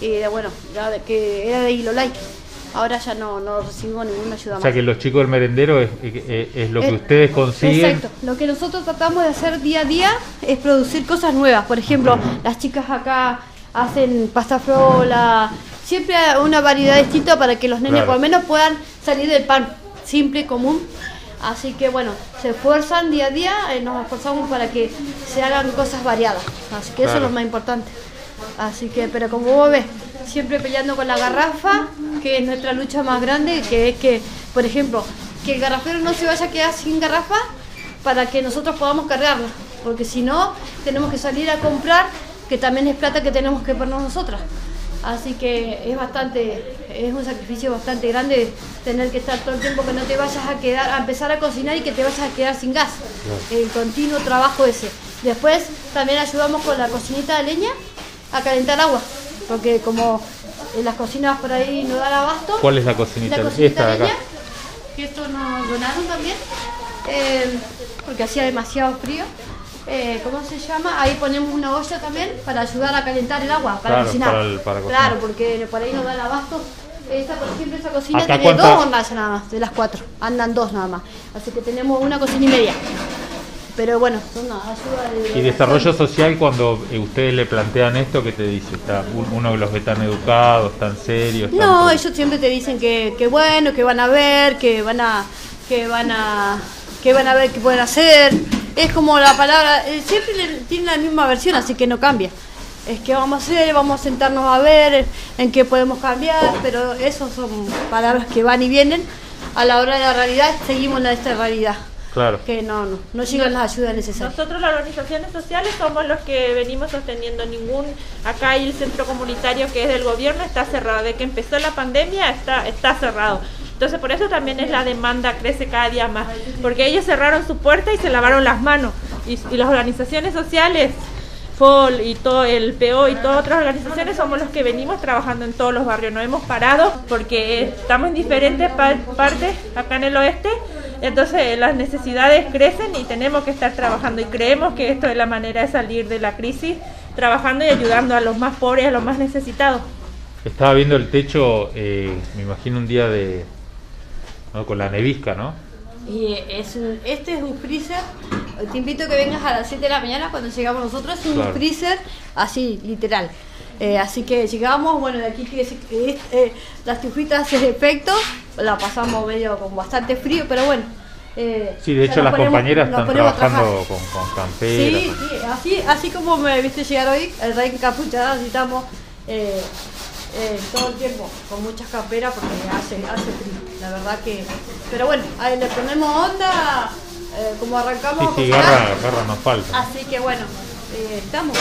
Y bueno, que era de Ilolay. Ahora ya no recibimos ninguna ayuda más. O sea, que los chicos del merendero es lo que ustedes consiguen. Exacto. Lo que nosotros tratamos de hacer día a día es producir cosas nuevas. Por ejemplo, las chicas acá hacen pasta frola, siempre una variedad distinta para que los nenes, claro, por lo menos puedan salir del pan simple y común. Así que bueno, se esfuerzan día a día, nos esforzamos para que se hagan cosas variadas. Así que, claro, eso es lo más importante. Así que, pero como vos ves, siempre peleando con la garrafa, que es nuestra lucha más grande, que es que, por ejemplo, que el garrafero no se vaya a quedar sin garrafa para que nosotros podamos cargarla, porque si no, tenemos que salir a comprar, que también es plata que tenemos que poner nosotras. Así que es un sacrificio bastante grande tener que estar todo el tiempo, que no te vayas a quedar, a empezar a cocinar y que te vayas a quedar sin gas. El continuo trabajo ese. Después también ayudamos con la cocinita de leña a calentar agua, porque como en las cocinas por ahí no dan abasto. ¿Cuál es la cocinita? La cocinita de acá, que esto nos donaron también, porque hacía demasiado frío. ¿Cómo se llama? Ahí ponemos una olla también para ayudar a calentar el agua, para, claro, cocinar. Para cocinar. Claro, porque por ahí no dan abasto. Esta, por ejemplo, esta cocina tiene dos hornallas nada más, de las cuatro. Andan dos nada más. Así que tenemos una cocina y media. Pero bueno, son ayuda de... ¿Y desarrollo social, cuando ustedes le plantean esto, qué te dice? ¿Está uno de los que están educados, tan serios? No, ellos siempre te dicen que bueno, que van a ver, que van a ver qué pueden hacer. Es como la palabra, siempre tienen la misma versión, así que no cambia. Es que vamos a hacer, vamos a sentarnos a ver en qué podemos cambiar, pero esas son palabras que van y vienen. A la hora de la realidad, seguimos la de esta realidad. Claro. Que no llegan las ayudas necesarias. Nosotros, las organizaciones sociales, somos los que venimos sosteniendo acá hay el centro comunitario que es del gobierno, está cerrado. De que empezó la pandemia está cerrado. Entonces por eso también es la demanda, crece cada día más. Porque ellos cerraron su puerta y se lavaron las manos. Y las organizaciones sociales, FOL y todo el PO y todas otras organizaciones, somos los que venimos trabajando en todos los barrios. No hemos parado porque estamos en diferentes partes acá en el oeste. Entonces las necesidades crecen y tenemos que estar trabajando, y creemos que esto es la manera de salir de la crisis, trabajando y ayudando a los más pobres, a los más necesitados. Estaba viendo el techo, me imagino un día de, ¿no?, con la nevisca, ¿no? Y este es un freezer, te invito a que vengas a las 7 de la mañana cuando llegamos nosotros, es un, claro, freezer así, literal. Así que llegamos, bueno, de aquí las tufitas de efecto, la pasamos medio con bastante frío, pero bueno. Sí, de hecho las compañeras están trabajando con camperas. Sí, sí, así como me viste llegar hoy, el rey encapuchada, necesitamos todo el tiempo con muchas camperas porque hace frío, la verdad que... Pero bueno, ahí le ponemos onda, como arrancamos... Sí, sí, garra nos falta. Así que bueno, estamos...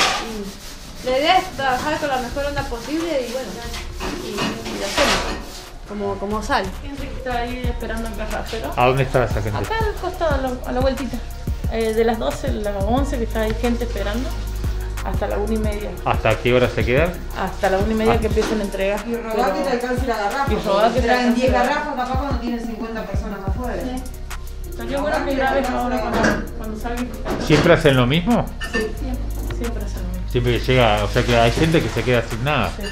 La idea es trabajar con la mejor onda posible y bueno, y lo hacemos, como sale. Hay gente que está ahí esperando el garrafero. ¿A dónde está esa gente? Acá al costado, a la vueltita. De las 12, a las 11, que está ahí gente esperando, hasta la 1 y media. ¿Hasta qué hora se quedan? Hasta la 1 y media que empiezan a entregar. Y robar que te alcance la garrafa. Y robar que te alcance 10 garrafas, capaz cuando tienen 50 personas afuera. Sí. Entonces, bueno, que grabes ahora cuando salgan. ¿Siempre hacen lo mismo? Sí, siempre hacen lo mismo. Siempre que llega, o sea que hay gente que se queda sin nada. Sí,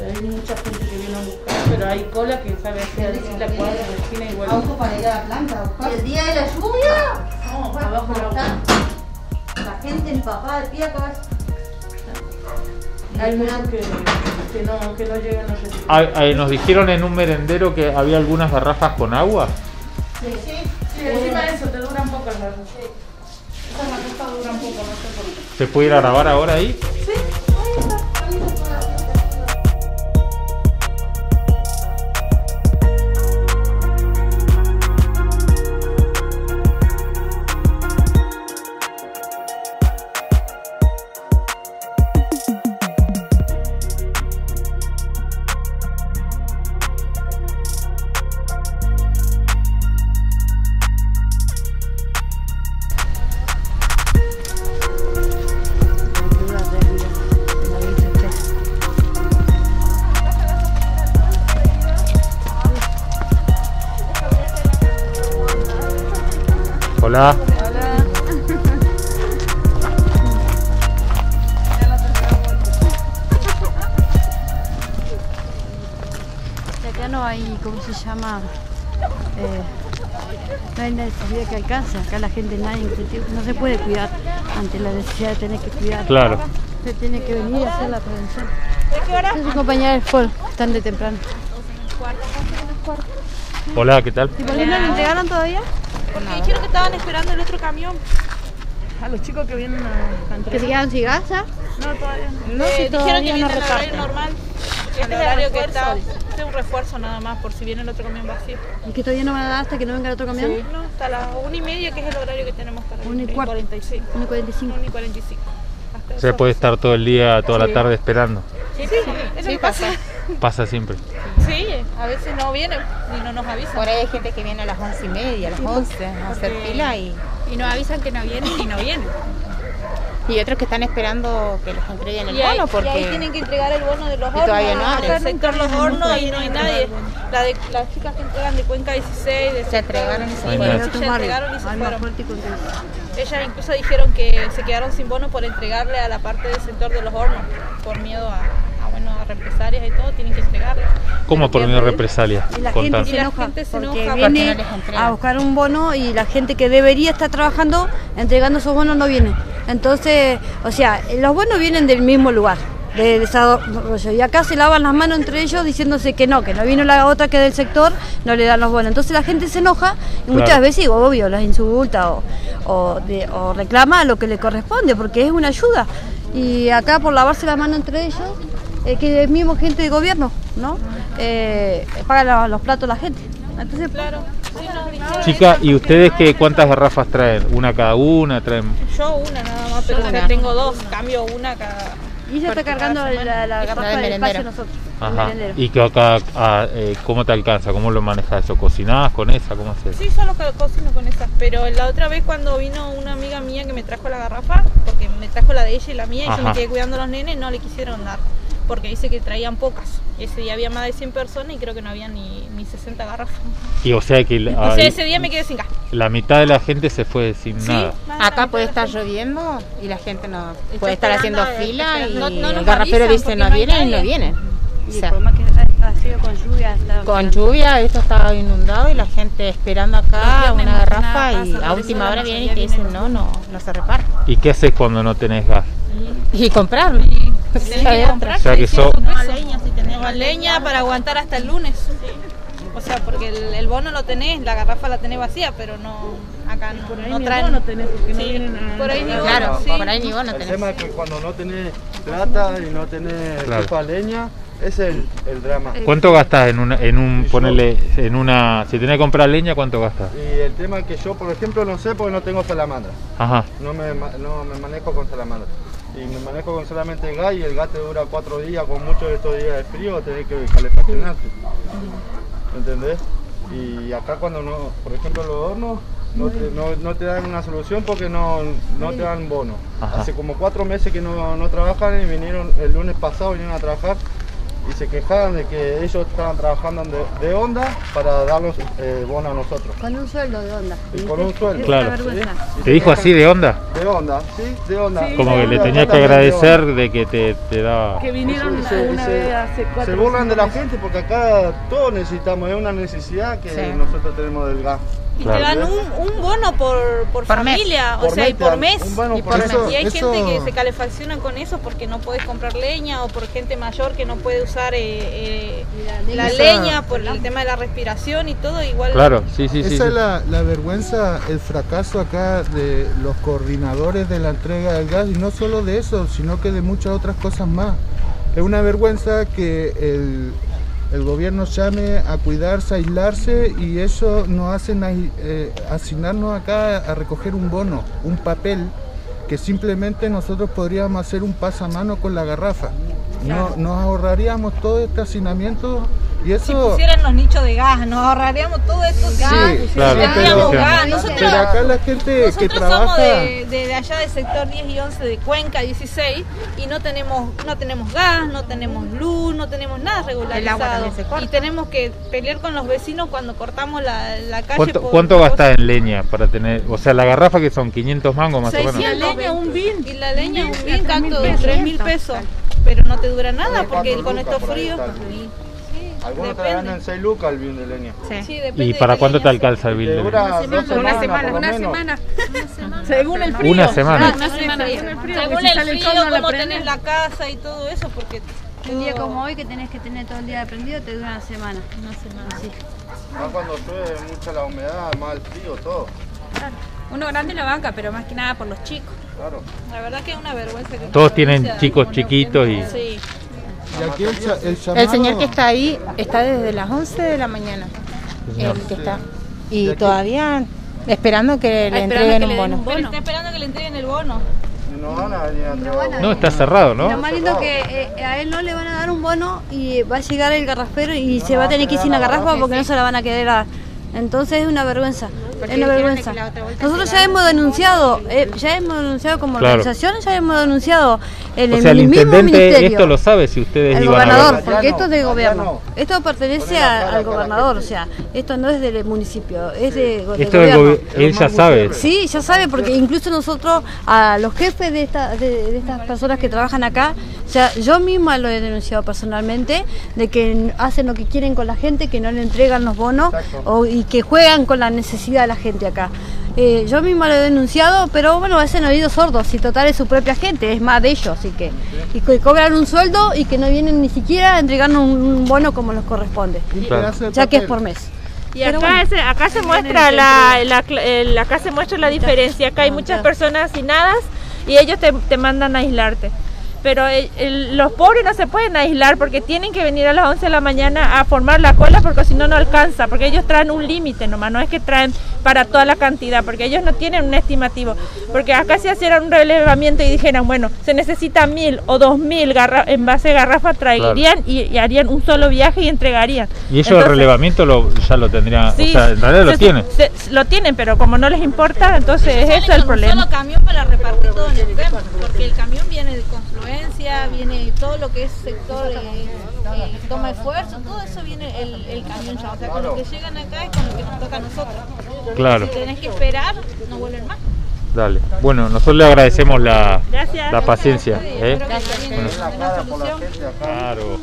hay mucha gente que viene a buscar, pero hay cola que sabe hacer así la cuadra de la esquina igual. ¿Auto para ir a la planta a buscar? ¿El día de la lluvia? No, bueno, abajo del agua. La gente empapada de piacas. Hay muchos que no llegan los residuos. Nos dijeron en un merendero que había algunas garrafas con agua. Sí, sí, sí, encima de eso, te duran poco las garrafas. Sí. Estas garrafas duran poco, no sé por qué. ¿Se puede ir a grabar ahora ahí? Sí, ahí está. Hola. Hola. Y acá no hay, ¿cómo se llama? No hay una necesidad que alcanza. Acá la gente no se puede cuidar ante la necesidad de tener que cuidar. Claro. Se tiene que venir a hacer la prevención. ¿De qué hora? Sus compañeros del FOL están de temprano. Hola, ¿qué tal? ¿Y por qué no lo entregaron todavía? Porque dijeron que estaban esperando el otro camión. A los chicos que vienen a entregar. ¿Que se quedan sin grasa? No, todavía no. Dijeron que vienen al horario normal. Este es el horario que está. Este es un refuerzo nada más, por si viene el otro camión vacío. ¿Y que todavía no van a dar hasta que no venga el otro camión? Sí, no, hasta las 1:30, que es el horario que tenemos para el 1:45. 1:45. Se puede estar todo el día, toda la tarde esperando. Sí, eso sí pasa. Pasa siempre. Sí, a veces no vienen y no nos avisan. Por ahí hay gente que viene a las 11:30, a las 11, a hacer fila y nos avisan que no vienen y no vienen. Y otros que están esperando que los entreguen el bono, porque... Y ahí tienen que entregar el bono de los hornos. Todavía no abren. El sector los hornos y no hay nadie. Las chicas que entregan de Cuenca 16... Se entregaron y se fueron. Se entregaron y se fueron. Ellas incluso dijeron que se quedaron sin bono por entregarle a la parte del sector de los hornos, por miedo a represalias y todo, tienen que entregarle. ¿Cómo por miedo a represalias? Y la gente se enoja porque viene a buscar un bono y la gente que debería estar trabajando, entregando esos bonos, no viene. Entonces, o sea, los bonos vienen del mismo lugar, de Desarrollo, y acá se lavan las manos entre ellos diciéndose que no vino la otra que del sector, no le dan los bonos. Entonces la gente se enoja y muchas veces, obvio, las insulta o reclama lo que le corresponde, porque es una ayuda. Y acá por lavarse las manos entre ellos, que es mismo gente de gobierno, ¿no? Pagan los platos la gente. Entonces, claro. Chica, ¿y ustedes cuántas garrafas traen? ¿Una cada una? Yo una nada más, pero yo tengo dos, cambio una cada... Y ella está cargando la garrafa del espacio nosotros. Ajá. ¿Y cómo te alcanza? ¿Cómo lo manejas eso? ¿Cocinás con esa? ¿Cómo haces? Sí, solo cocino con esas, pero la otra vez cuando vino una amiga mía que me trajo la garrafa, porque me trajo la de ella y la mía, y yo me quedé cuidando a los nenes, no le quisieron dar, porque dice que traían pocas. Ese día había más de 100 personas y creo que no había ni 60 garrafas. Y o sea que... ese día me quedé sin gas. La mitad de la gente se fue sin nada. Acá puede estar lloviendo y la gente no... Puede estar haciendo fila y el garrafero dice no vienen y no vienen. Y el problema es que ha sido con lluvia. Con lluvia, esto estaba inundado y la gente esperando acá una garrafa y a última hora vienen y te dicen no se repara. ¿Y qué haces cuando no tenés gas? Y comprarlo. O sea que leña para aguantar hasta el lunes. O sea, porque el bono lo tenés, la garrafa la tenés vacía, pero acá no traen. Por ahí ni bono tenés, por ahí ni bono. Claro, por ahí ni bono tenés. El tema es que cuando no tenés plata y no tenés chupa leña, ese es el drama. ¿Cuánto gastás si tenés que comprar leña, cuánto gastás? Y el tema es que yo, por ejemplo, no sé porque no tengo salamandra. Ajá. No me manejo con salamandra. Y me manejo con solamente gas y el gas te dura 4 días, con muchos de estos días de frío tenés que calefaccionarte, ¿entendés? Y acá cuando no, por ejemplo los hornos, no te dan una solución porque no te dan bono. Ajá. Hace como 4 meses que no trabajan y vinieron el lunes pasado a trabajar y se quejaban de que ellos estaban trabajando de onda para darnos bono a nosotros. Con un sueldo de onda. Y con un sueldo. Claro. ¿Sí? ¿Te dijo así de onda? De onda, sí, de onda. Sí, como que le tenías que agradecer de que te daba... Que vinieron una vez hace 4 meses. Se burlan de la gente porque acá todos necesitamos, es una necesidad que nosotros tenemos del gas. Y te dan un bono por familia, o sea, y por mes. Y hay gente que se calefacciona con eso porque no puedes comprar leña o por gente mayor que no puede usar la leña por el tema de la respiración y todo. Igual. Claro, sí. Esa es la vergüenza, el fracaso acá de los coordinadores de la entrega del gas, y no solo de eso, sino que de muchas otras cosas más. Es una vergüenza que el gobierno llame a cuidarse, a aislarse, y eso nos hacen asignarnos acá a recoger un bono, un papel, que simplemente nosotros podríamos hacer un pasamano con la garrafa. Nos ahorraríamos todo este hacinamiento Y eso... Si pusieran los nichos de gas, nos ahorraríamos todos estos gases, sí, claro, pero, gas. Nosotros, pero acá la gente que trabaja... Nosotros somos de allá del sector 10 y 11 de Cuenca 16 y no tenemos gas, no tenemos luz, no tenemos nada regularizado. Y tenemos que pelear con los vecinos cuando cortamos la calle. ¿Cuánto gastás en leña para tener? O sea, la garrafa que son 500 mangos más o menos. 600 leña, un bin. Y la leña, un bin, tanto de 3.000 pesos. Pero no te dura nada porque con estos fríos... Algunos te ganan 6 lucas el bill de leña. Sí. Sí, ¿y para cuánto te alcanza el bill de leña? Una semana. Según el frío. Una semana. Según el frío, cómo tenés la casa y todo eso. Porque un día como hoy que tenés que tener todo el día aprendido te dura una semana. Sí. Más cuando llueve mucha la humedad, más el frío, todo. Claro. Uno grande en la banca, pero más que nada por los chicos. Claro. La verdad que es una vergüenza. Que todos tienen chicos chiquitos y... Sí. Y aquí el señor que está ahí está desde las 11 de la mañana, el que está, y todavía esperando que le entreguen un bono. Pero está esperando que le entreguen el bono. No, está cerrado, ¿no? Lo más lindo que a él no le van a dar un bono y va a llegar el garrafero y se va a tener que ir sin la garrafa porque no se la van a querer dar. Entonces es una vergüenza. Es una vergüenza. Nosotros ya hemos denunciado, como organización, ya hemos denunciado el mismo ministerio. O sea, el intendente esto lo sabe si ustedes iban a ver. El gobernador, porque esto es del gobierno. Esto pertenece al gobernador, o sea, esto no es del municipio, es del gobierno. Él ya sabe. Sí, ya sabe, porque incluso nosotros, a los jefes de estas personas que trabajan acá, ya yo misma lo he denunciado personalmente, de que hacen lo que quieren con la gente, que no le entregan los bonos y que juegan con la necesidad la gente acá. Yo misma lo he denunciado, pero bueno, a veces han oído sordos, si total es su propia gente, es más de ellos, así que cobran un sueldo y que no vienen ni siquiera a entregarnos un bono como nos corresponde, ya que es por mes. Y acá, bueno, acá se muestra acá se muestra la diferencia, acá hay muchas personas hacinadas y ellos te mandan a aislarte. Pero los pobres no se pueden aislar porque tienen que venir a las 11 de la mañana a formar la cola porque si no, no alcanza. Porque ellos traen un límite nomás, no es que traen para toda la cantidad, porque ellos no tienen un estimativo. Porque acá si hicieran un relevamiento y dijeran, bueno, se necesitan 1.000 o 2.000 en base de garrafa, traerían y harían un solo viaje y entregarían. Y ellos el relevamiento ya lo tendrían, sí, o sea, en realidad lo tienen. Lo tienen, pero como no les importa, entonces es eso el problema. Un solo camión para repartir todo en el tema, porque el camión viene de Confluencia, viene todo lo que es sector toma esfuerzo, todo eso viene el camión ya, o sea, con lo que llegan acá es con lo que nos toca a nosotros. Claro. Si tenés que esperar, no vuelven más. Dale. Bueno, nosotros le agradecemos la paciencia. Gracias. Bueno. Claro.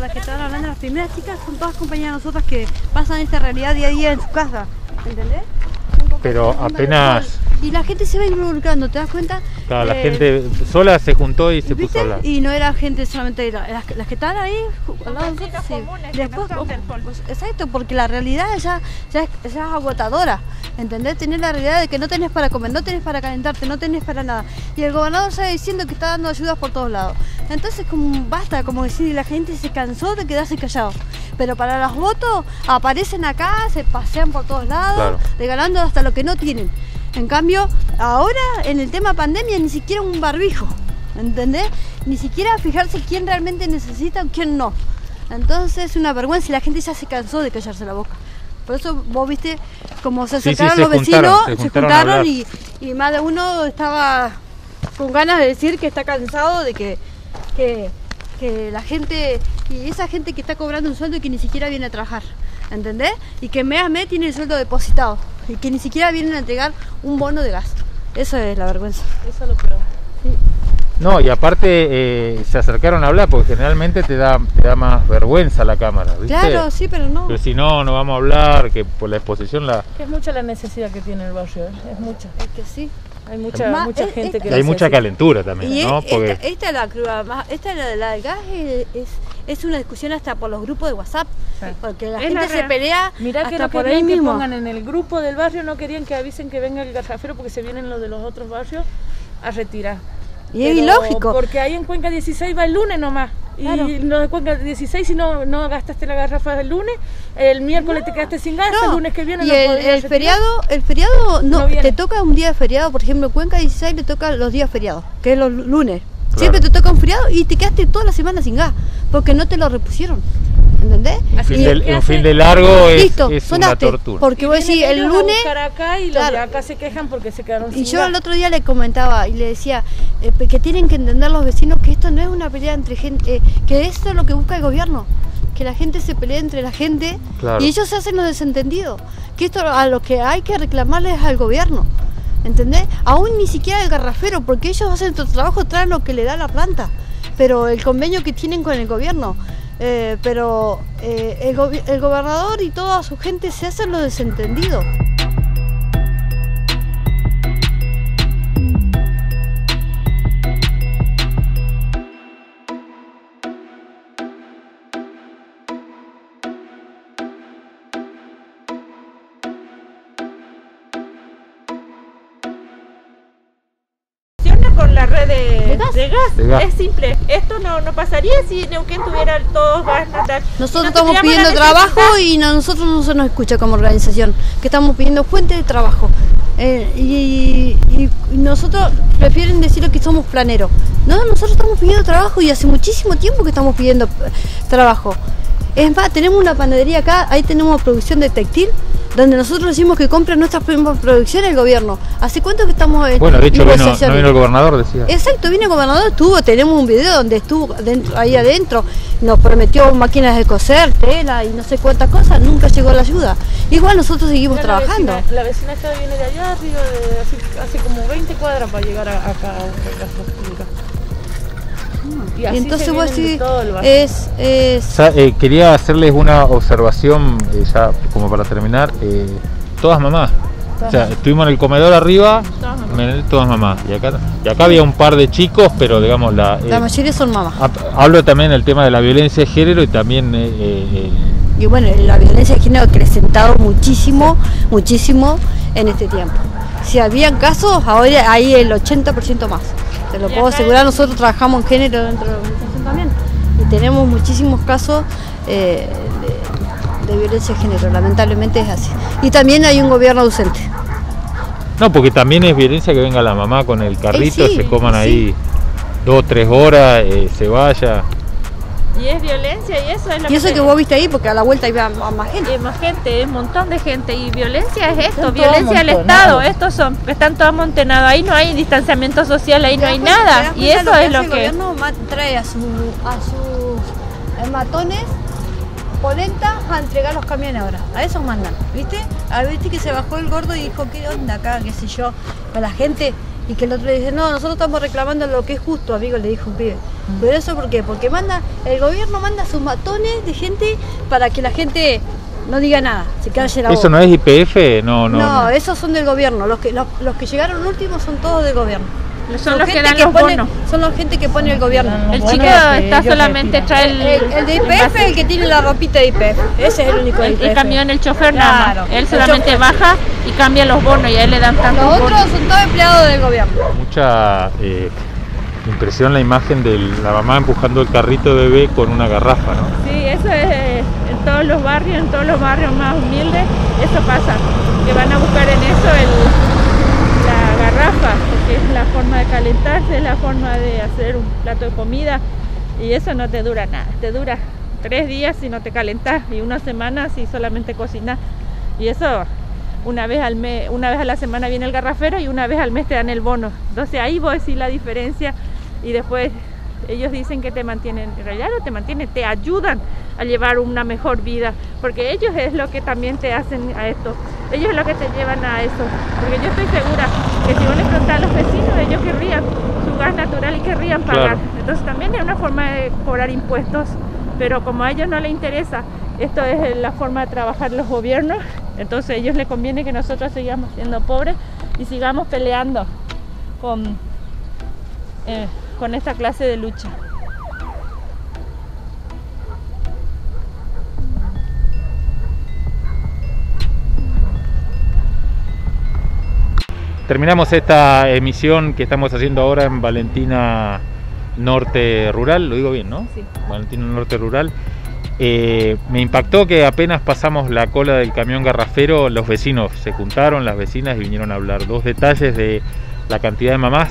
Las que estaban hablando, las primeras chicas son todas compañeras de nosotras que pasan esta realidad día a día en su casa, ¿entendés? Pero apenas... Y la gente se va involucrando, ¿te das cuenta? Claro, la gente sola se juntó y se puso a hablar. Y no era gente solamente, las que estaban ahí, al lado de nosotros, después, exacto, porque la realidad ya es agotadora, ¿entendés? Tener la realidad de que no tenés para comer, no tenés para calentarte, no tenés para nada. Y el gobernador está diciendo que está dando ayudas por todos lados. Entonces, como basta, como decir, la gente se cansó de quedarse callado. Pero para los votos aparecen acá, se pasean por todos lados, claro, regalando hasta lo que no tienen. En cambio, ahora en el tema pandemia ni siquiera un barbijo, ¿entendés? Ni siquiera fijarse quién realmente necesita o quién no. Entonces es una vergüenza y la gente ya se cansó de callarse la boca. Por eso vos viste como se acercaron los vecinos, se juntaron y más de uno estaba con ganas de decir que está cansado de que la gente, y esa gente que está cobrando un sueldo y que ni siquiera viene a trabajar, ¿entendés? Y que mes a mes tiene el sueldo depositado y que ni siquiera vienen a entregar un bono de gasto. Eso es la vergüenza. Eso lo creo. Sí. No, y aparte se acercaron a hablar porque generalmente te da más vergüenza la cámara, ¿viste? Claro, sí, pero no. Pero si no vamos a hablar, que por la exposición es mucha la necesidad que tiene el barrio, es mucha. Es que sí. Hay mucha gente que... Hay mucha calentura también, y ¿no? Porque... Esta es la cruda, la del gas es una discusión hasta por los grupos de WhatsApp, sí, porque la gente se pelea. Mirá hasta que no por ahí mismo. Que pongan en el grupo del barrio, no querían que avisen que venga el garrafero porque se vienen los de los otros barrios a retirar. Y es ilógico. Porque ahí en Cuenca 16 va el lunes nomás. Claro. Y no de Cuenca 16, si no gastaste la garrafa el lunes, el miércoles te quedaste sin gas, el lunes que viene no podías retirar. El feriado no te toca un día de feriado, por ejemplo, Cuenca 16 te toca los días feriados, que es los lunes. Claro. Siempre te toca un feriado y te quedaste toda la semana sin gas, porque no te lo repusieron. ¿entendés? Un fin de largo es una tortura. Porque vos decís, el lunes... acá y los de acá se quejan porque se quedaron sin. Y yo el otro día le comentaba y le decía que tienen que entender los vecinos que esto no es una pelea entre gente, que esto es lo que busca el gobierno, que la gente se pelea entre la gente, claro, y ellos se hacen los desentendidos, que esto a lo que hay que reclamarles es al gobierno, ¿entendés? Aún ni siquiera el garrafero, porque ellos hacen su trabajo, traen lo que le da la planta, pero el convenio que tienen con el gobierno, el gobernador y toda su gente se hacen los desentendidos. Con la red de gas. Es simple, esto no pasaría si Neuquén tuviera todos gas natural. Nosotros estamos pidiendo trabajo y nosotros no se nos escucha como organización, que estamos pidiendo fuente de trabajo, y nosotros prefieren decir que somos planeros. No, nosotros estamos pidiendo trabajo y hace muchísimo tiempo que estamos pidiendo trabajo. Es más, tenemos una panadería acá, ahí tenemos producción de textil, donde nosotros decimos que compran nuestras producciones el gobierno. ¿Hace cuánto que estamos en bueno, de hecho, no vino el gobernador, decía. Exacto, vino el gobernador, tenemos un video donde estuvo dentro, ahí adentro, nos prometió máquinas de coser, tela y no sé cuántas cosas, nunca llegó la ayuda. Igual nosotros seguimos trabajando. La vecina esta viene de allá arriba, hace como 20 cuadras para llegar acá a una pública. Y entonces vos sí es... O sea, quería hacerles una observación, ya como para terminar, todas mamás. O sea, estuvimos en el comedor arriba, todas mamás. Y acá había un par de chicos, pero digamos... La mayoría son mamás. Hablo también del tema de la violencia de género y también... y bueno, la violencia de género ha acrecentado muchísimo, muchísimo en este tiempo. Si habían casos, ahora hay el 80% más. Te lo puedo asegurar, nosotros trabajamos en género dentro de la organización también y tenemos muchísimos casos de violencia de género, lamentablemente es así. Y también hay un gobierno ausente. No, porque también es violencia que venga la mamá con el carrito, sí, se coman ahí 2 o 3 horas, se vaya. Y es violencia y eso es lo que... Y eso que vos viste ahí, porque a la vuelta iba más gente. Más gente, un montón de gente. Y violencia es esto, violencia del Estado. Estos son, están todos amontonados. Ahí no hay distanciamiento social, ahí no hay nada. Y eso es lo que... El gobierno trae a sus matones polenta a entregar los camiones ahora. A eso mandan, ¿viste? A ver, que se bajó el gordo y dijo, ¿qué onda acá? Qué sé yo, con la gente... Y que el otro le dice, no, nosotros estamos reclamando lo que es justo, amigo, le dijo un pibe. ¿Pero eso por qué? Porque el gobierno manda sus matones de gente para que la gente no diga nada, se calle la boca. ¿Eso no es IPF? No, esos son del gobierno, los que llegaron últimos son todos del gobierno. Son los que dan los bonos. Son la gente que pone el gobierno. El chico está solamente trae el de IPF, el que tiene la ropita de IPF. Ese es el único de IPF. El camión, el chofer, nada más. Él solamente baja y cambia los bonos y a él le dan tantos bonos. Los otros son todos empleados del gobierno. Mucha impresión la imagen de la mamá empujando el carrito de bebé con una garrafa, ¿no? Sí, eso es en todos los barrios, más humildes, eso pasa. Que van a buscar en eso la garrafa, porque es la forma de calentarse, es la forma de hacer un plato de comida y eso no te dura nada, te dura 3 días si no te calentás y 1 semana si solamente cocinas. Y eso una vez al mes, una vez a la semana viene el garrafero y una vez al mes te dan el bono. Entonces ahí vos decís la diferencia y después ellos dicen que te mantienen, en realidad no te mantienen, te ayudan a llevar una mejor vida, porque ellos es lo que también te hacen a esto. Ellos es lo que te llevan a eso, porque yo estoy segura que si vos les contás a los vecinos, ellos querrían su gas natural y querrían pagar. Claro. Entonces también es una forma de cobrar impuestos, pero como a ellos no les interesa, esto es la forma de trabajar los gobiernos, entonces a ellos les conviene que nosotros sigamos siendo pobres y sigamos peleando con esta clase de lucha. Terminamos esta emisión que estamos haciendo ahora en Valentina Norte Rural, lo digo bien, ¿no? Sí. Valentina Norte Rural. Me impactó que apenas pasamos la cola del camión garrafero, los vecinos se juntaron, las vecinas, y vinieron a hablar. 2 detalles de la cantidad de mamás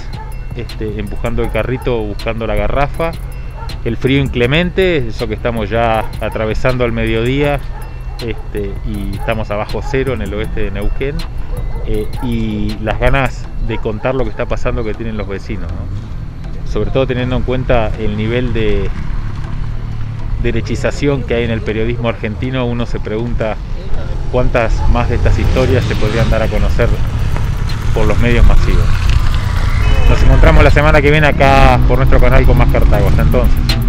empujando el carrito, buscando la garrafa, el frío inclemente, eso que estamos ya atravesando al mediodía, y estamos a bajo cero en el oeste de Neuquén, y las ganas de contar lo que está pasando que tienen los vecinos, ¿no? Sobre todo teniendo en cuenta el nivel de derechización que hay en el periodismo argentino, uno se pregunta cuántas más de estas historias se podrían dar a conocer por los medios masivos. Nos encontramos la semana que viene acá por nuestro canal con más Cartago. Hasta entonces.